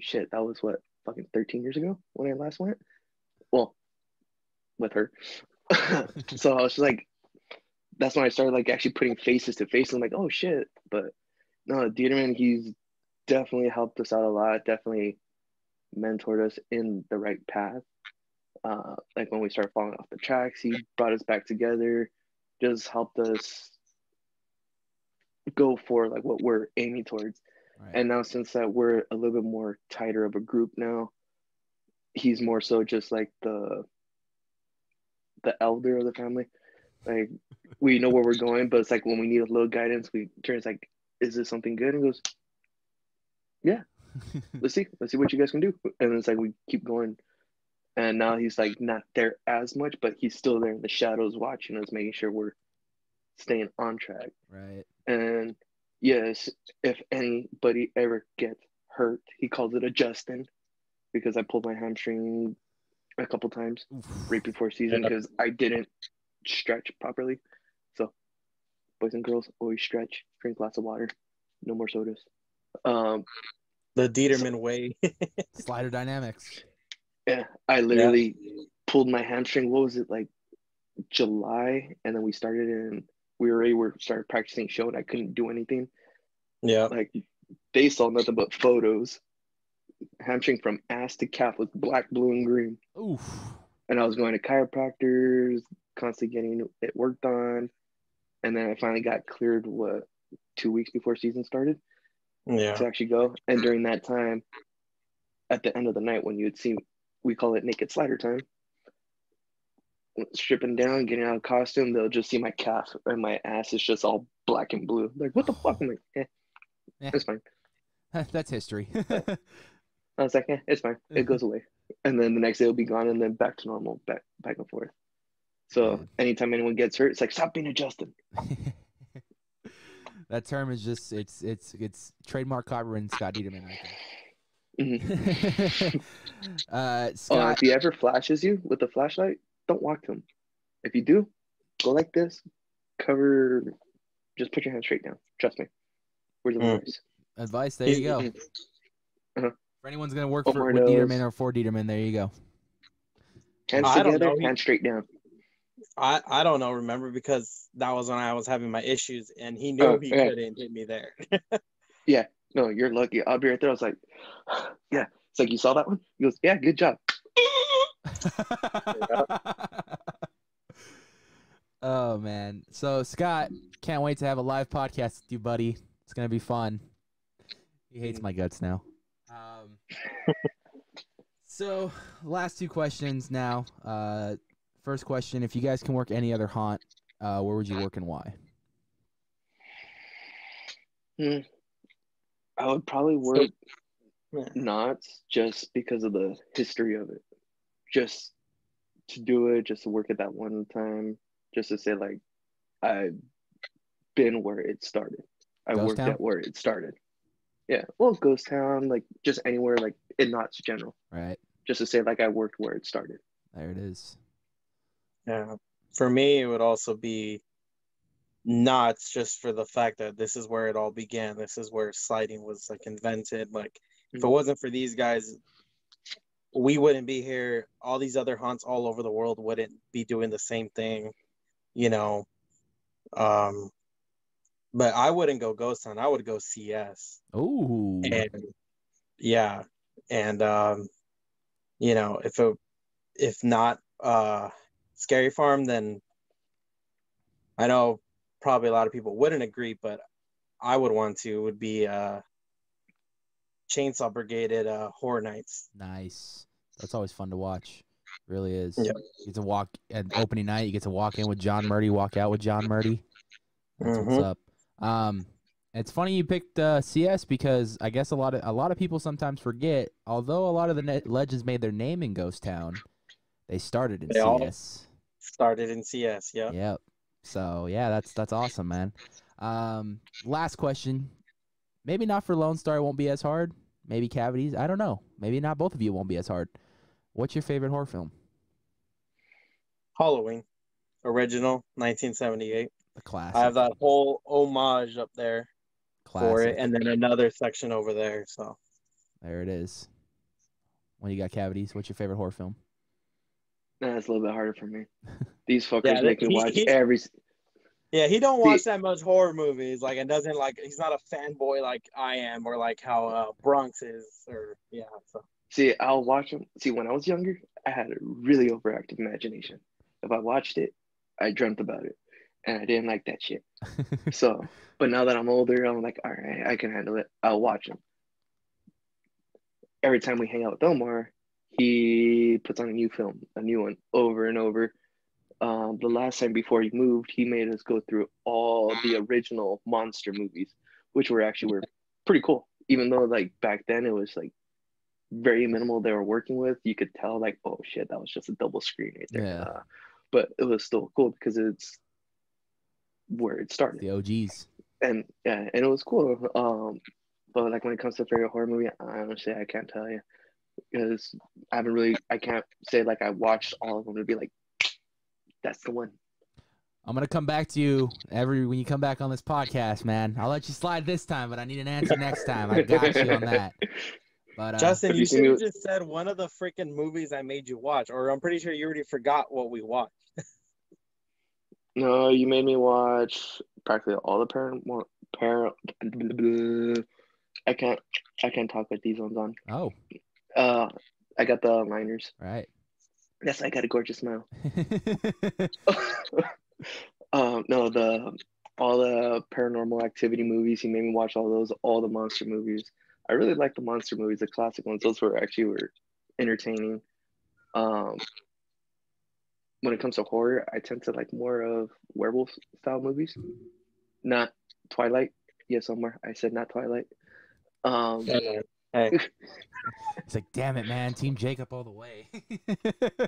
shit, that was what, fucking 13 years ago when I last went? Well, with her. So I was just like, that's when I started like actually putting faces to faces. I'm like, oh shit. But no, Dieterman, he's definitely helped us out a lot, definitely mentored us in the right path. Like when we started falling off the tracks, he brought us back together, just helped us go for like what we're aiming towards. Right. And now since that we're a little bit more tighter of a group now, he's more so just like the elder of the family. Like we know where we're going, but it's like when we need a little guidance, we turn, it's like, is this something good? And he goes, yeah, let's see what you guys can do. And it's like we keep going, and now he's like not there as much, but he's still there in the shadows watching us, making sure we're staying on track. Right. And yes, if anybody ever gets hurt, he calls it a Justin, because I pulled my hamstring a couple times right before season because I didn't stretch properly. So boys and girls, always stretch, drink lots of water, no more sodas. The Dieterman way. Slider dynamics. Yeah, I literally pulled my hamstring, what was it, like July? And then we started in, we already started practicing show and I couldn't do anything. Yeah. Like they saw nothing but photos. Hamstring from ass to calf with black, blue, and green. Oof. And I was going to chiropractors, constantly getting it worked on. And then I finally got cleared, 2 weeks before season started to actually go. And during that time, at the end of the night when you'd see, we call it naked slider time, stripping down, getting out of costume, they'll just see my calf and my ass is just all black and blue. Like, what the fuck? I'm like, it's fine. That's history. I was like, it's fine. It goes away. And then the next day it'll be gone and then back to normal, back and forth. So anytime anyone gets hurt, it's like, stop being a Justin. That term is just it's trademark copyright in Scott Dieterman, I think. Mm-hmm. Scott, if he ever flashes you with a flashlight, don't walk to him. If you do, go like this, cover, just put your hand straight down. Trust me. Where's the voice? Advice, there you go. Uh-huh. For anyone's gonna work with Dieterman or for Dieterman, there you go. Hands together, hand straight down. I don't know, remember, because that was when I was having my issues and he knew he couldn't hit me there. Yeah, no, you're lucky. I'll be right there. I was like, yeah. It's like, you saw that one? He goes, yeah, good job. Oh, man. So, Scott, can't wait to have a live podcast with you, buddy. It's going to be fun. He hates my guts now. So, last two questions now. First question, if you guys can work any other haunt, where would you work and why? I would probably work Knott's just because of the history of it. Just to do it, just to work at that one time, just to say, like, I've been where it started. I worked at where it started. Yeah, well, Ghost Town, like, just anywhere, like, in Knott's general. Right. Just to say, like, I worked where it started. There it is. Yeah. For me, it would also be Knott's just for the fact that this is where it all began. This is where sliding was, like, invented. Like, if it wasn't for these guys, we wouldn't be here. All these other haunts all over the world wouldn't be doing the same thing, you know. But I wouldn't go Ghost Town. I would go CS. Oh, yeah, and you know, if not Scary Farm, then I know probably a lot of people wouldn't agree, but I would want to. It would be Chainsaw Brigade at Horror Nights. Nice. That's always fun to watch. It really is. Yep. You get to walk at opening night. You get to walk in with John Murdy, walk out with John Murdy. That's what's up. It's funny you picked CS because I guess a lot of people sometimes forget. Although a lot of the legends made their name in Ghost Town, they started in CS. Yeah. Yep. So yeah, that's awesome, man. Last question. Maybe not for Lone Star. It won't be as hard. Maybe Cavities. I don't know. Maybe not both of you. It won't be as hard. What's your favorite horror film? Halloween, original, 1978. The classic. I have that whole homage up there for it, and then another section over there. So there it is. When you got Cavities, what's your favorite horror film? That's a little bit harder for me. These fuckers make me watch every. Yeah, he don't watch that much horror movies. Like, it doesn't like he's not a fanboy like I am, or like how Bronx is, or yeah. So see, I'll watch them. See, when I was younger, I had a really overactive imagination. If I watched it, I dreamt about it. And I didn't like that shit. So, but now that I'm older, I'm like, all right, I can handle it. I'll watch him. Every time we hang out with Omar, he puts on a new film, a new one, over and over. The last time before he moved, he made us go through all the original monster movies, which were pretty cool. Even though, like, back then it was, like, very minimal they were working with. You could tell, like, oh, shit, that was just a double screen right there. Yeah. But it was still cool because it's where it started, the OGs, and it was cool. But like when it comes to favorite horror movie, honestly, I can't tell you because I can't say like I watched all of them to be like that's the one. I'm gonna come back to you when you come back on this podcast, man. I'll let you slide this time, but I need an answer next time. I got you on that. But Justin, you should have just said one of the freaking movies I made you watch, or I'm pretty sure you already forgot what we watched. No, you made me watch practically all the I can't talk with these ones on. Oh. I got the liners. Right. Yes, I got a gorgeous smile. No, all the paranormal activity movies, you made me watch all those, all the monster movies. I really like the monster movies, the classic ones. Those were actually entertaining. When it comes to horror, I tend to like more of werewolf style movies, not Twilight. Yes, Omar, I said not Twilight. Hey. It's like, damn it, man, Team Jacob all the way.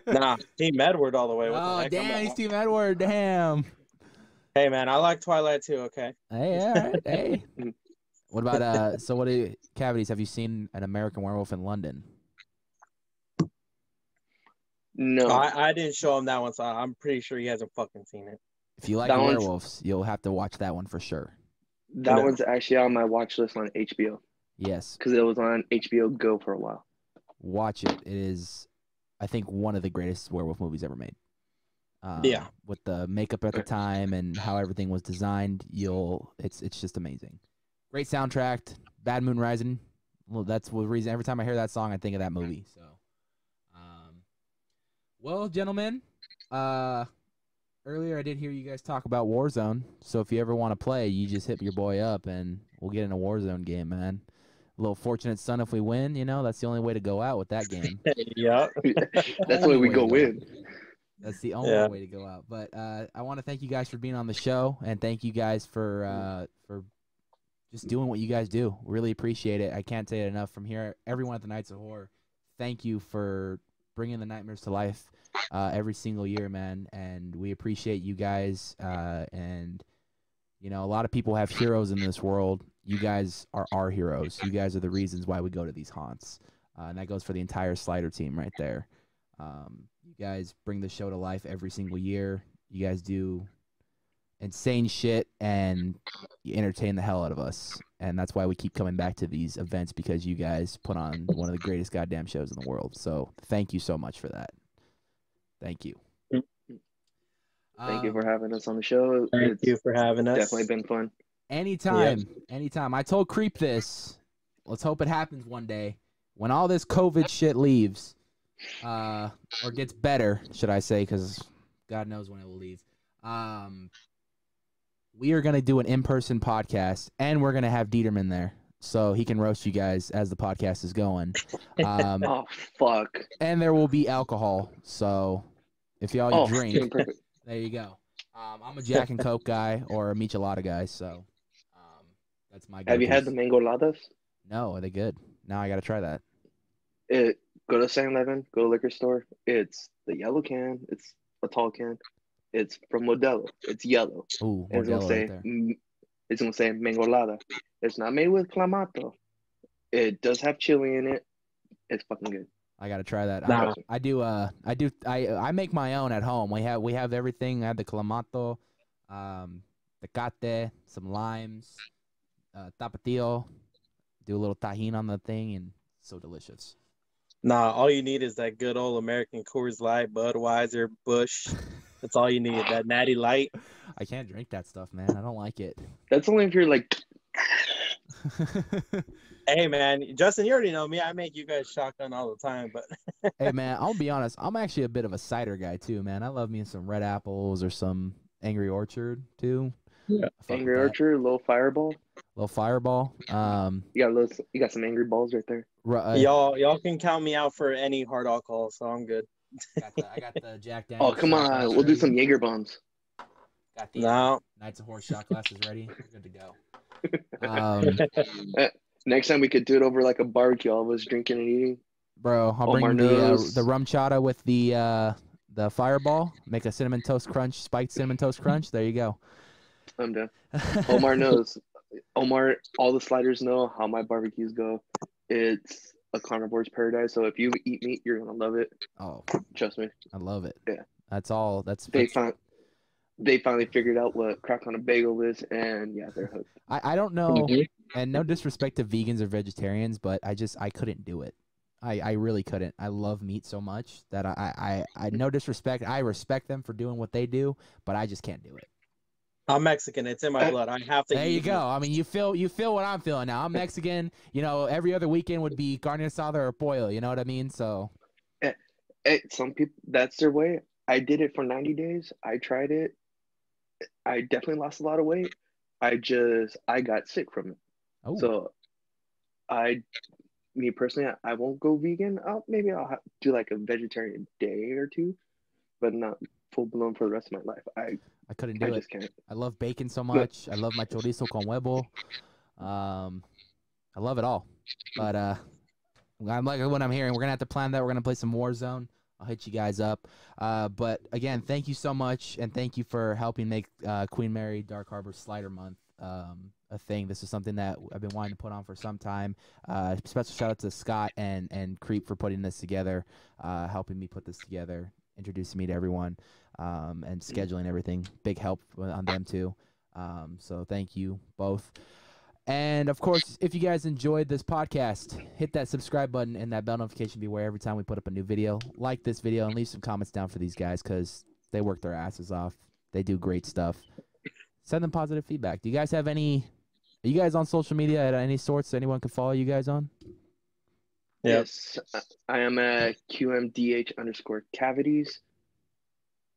Nah, Team Edward all the way. What the heck? Damn, he's Team Edward. Damn. Hey, man, I like Twilight too. Okay. Hey, all right, hey. What about So, what are Cavities? Have you seen An American Werewolf in London? No, I didn't show him that one, so I'm pretty sure he hasn't fucking seen it. If you like werewolves, you'll have to watch that one for sure. That one's actually on my watch list on HBO. Yes. Because it was on HBO Go for a while. Watch it. It is, I think, one of the greatest werewolf movies ever made. Yeah. With the makeup at the time and how everything was designed, it's just amazing. Great soundtrack, Bad Moon Rising. Well, that's the reason every time I hear that song, I think of that movie, so. Well, gentlemen, earlier I did hear you guys talk about Warzone, so if you ever want to play, you just hit your boy up, and we'll get in a Warzone game, man. A little Fortunate Son if we win, you know, that's the only way to go out with that game. Yeah, that's the way we go win. That's the only way to go out. But I want to thank you guys for being on the show, and thank you guys for just doing what you guys do. Really appreciate it. I can't say it enough. From here, everyone at the Nights of Horror, thank you for bringing the nightmares to life every single year, man. And we appreciate you guys. And, you know, a lot of people have heroes in this world. You guys are our heroes. You guys are the reasons why we go to these haunts. And that goes for the entire Slider team right there. You guys bring the show to life every single year. You guys do insane shit, and you entertain the hell out of us. And that's why we keep coming back to these events, because you guys put on one of the greatest goddamn shows in the world. So thank you so much for that. Thank you. Thank you for having us on the show. Thank you for having us. Definitely been fun. Anytime. Yep. Anytime. I told Creep this. Let's hope it happens one day. When all this COVID shit leaves, or gets better, should I say, because God knows when it will leave. We are going to do an in-person podcast, and we're going to have Dieterman there, so he can roast you guys as the podcast is going. Oh, fuck. And there will be alcohol, so if y'all drink, there you go. I'm a Jack and Coke guy or a Michelada guy, so that's my guess. Have you had the mango ladas? No, are they good? Now I got to try that. Go to 7-Eleven, go to liquor store. It's the yellow can. It's a tall can. It's from Modelo. It's yellow. Ooh, it's going to say mangolada. It's not made with clamato. It does have chili in it. It's fucking good. I got to try that. Nah. I make my own at home. We have everything. I have the clamato, tecate, some limes, tapatio. Do a little tajin on the thing, and so delicious. Nah, all you need is that good old American Coors Light, Budweiser, Busch. That's all you need. That Natty Light. I can't drink that stuff, man. I don't like it. That's only if you're like. Hey, man, Justin, you already know me. I make you guys shotgun all the time, but. Hey, man, I'll be honest. I'm actually a bit of a cider guy too, man. I love me some Red Apples or some Angry Orchard too. Yeah. Angry Orchard, little Fireball. Little Fireball. You got some Angry Balls right there. Y'all can count me out for any hard alcohol, so I'm good. I got the Jack Daniels. Oh, come on. We'll do some Jaeger bombs. Got the Nights of Horror shot glasses ready. We're good to go. Next time we could do it over like a barbecue. All of us drinking and eating. Bro, I'll bring the rum chata with the Fireball. Make a cinnamon toast crunch, spiked cinnamon toast crunch. There you go. I'm done. Omar knows. Omar, all the Sliders know how my barbecues go. It's a carnivore's paradise, so if you eat meat, you're gonna love it. Oh, trust me, I love it. Yeah, that's all. They finally figured out what crack on a bagel is, and yeah, they're hooked. I don't know, and no disrespect to vegans or vegetarians, but I couldn't do it. I really couldn't. I love meat so much that I no disrespect. I respect them for doing what they do, but I just can't do it. I'm Mexican. It's in my blood. I have to. There you go. I mean, you feel what I'm feeling now. I'm Mexican. You know, every other weekend would be carne asada or pollo. You know what I mean? So, some people, that's their way. I did it for 90 days. I tried it. I definitely lost a lot of weight. I got sick from it. Oh. So, me personally, I won't go vegan. Maybe I'll do like a vegetarian day or two, but not full blown for the rest of my life. I couldn't do it. Just can't. I love bacon so much. I love my chorizo con huevo. I love it all. But I'm like what I'm hearing. We're gonna have to plan that. We're gonna play some Warzone. I'll hit you guys up. But again, thank you so much, and thank you for helping make Queen Mary Dark Harbor Slider Month a thing. This is something that I've been wanting to put on for some time. Special shout out to Scott and Creep for putting this together, helping me put this together, introducing me to everyone, and scheduling everything. Big help on them too. So thank you both. And of course, if you guys enjoyed this podcast, hit that subscribe button and that bell notification beware every time we put up a new video. Like this video and leave some comments down for these guys, because they work their asses off. They do great stuff. Send them positive feedback. Do you guys have any? Are you guys on social media at any sorts? Anyone can follow you guys on? Yes, I am at QMDH_cavities,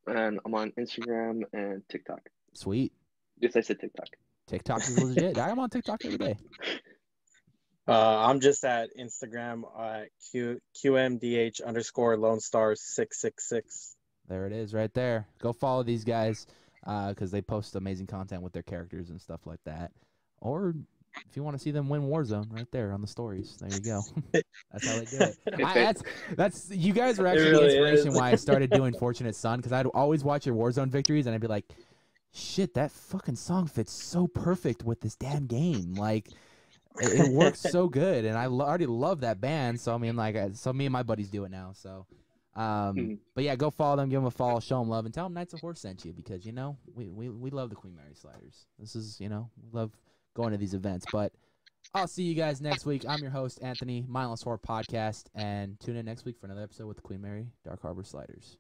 and I'm on Instagram and TikTok. Sweet. Yes, I said TikTok. TikTok is legit. I'm on TikTok every day. I'm just at Instagram at QMDH_LoneStar666. There it is right there. Go follow these guys because they post amazing content with their characters and stuff like that. Or if you want to see them win Warzone, right there on the stories. There you go. That's how they do it. That's you guys were actually the inspiration why I started doing Fortunate Son, because I'd always watch your Warzone victories and I'd be like, shit, that fucking song fits so perfect with this damn game. Like, it works so good, and I already love that band. So I mean, like, so me and my buddies do it now. So, but yeah, go follow them, give them a follow, show them love, and tell them Nights of Horror sent you, because you know we love the Queen Mary Sliders. This is, you know, we love going to these events. But I'll see you guys next week. I'm your host Anthony, Mindless Horror Podcast, and tune in next week for another episode with the Queen Mary Dark Harbor Sliders.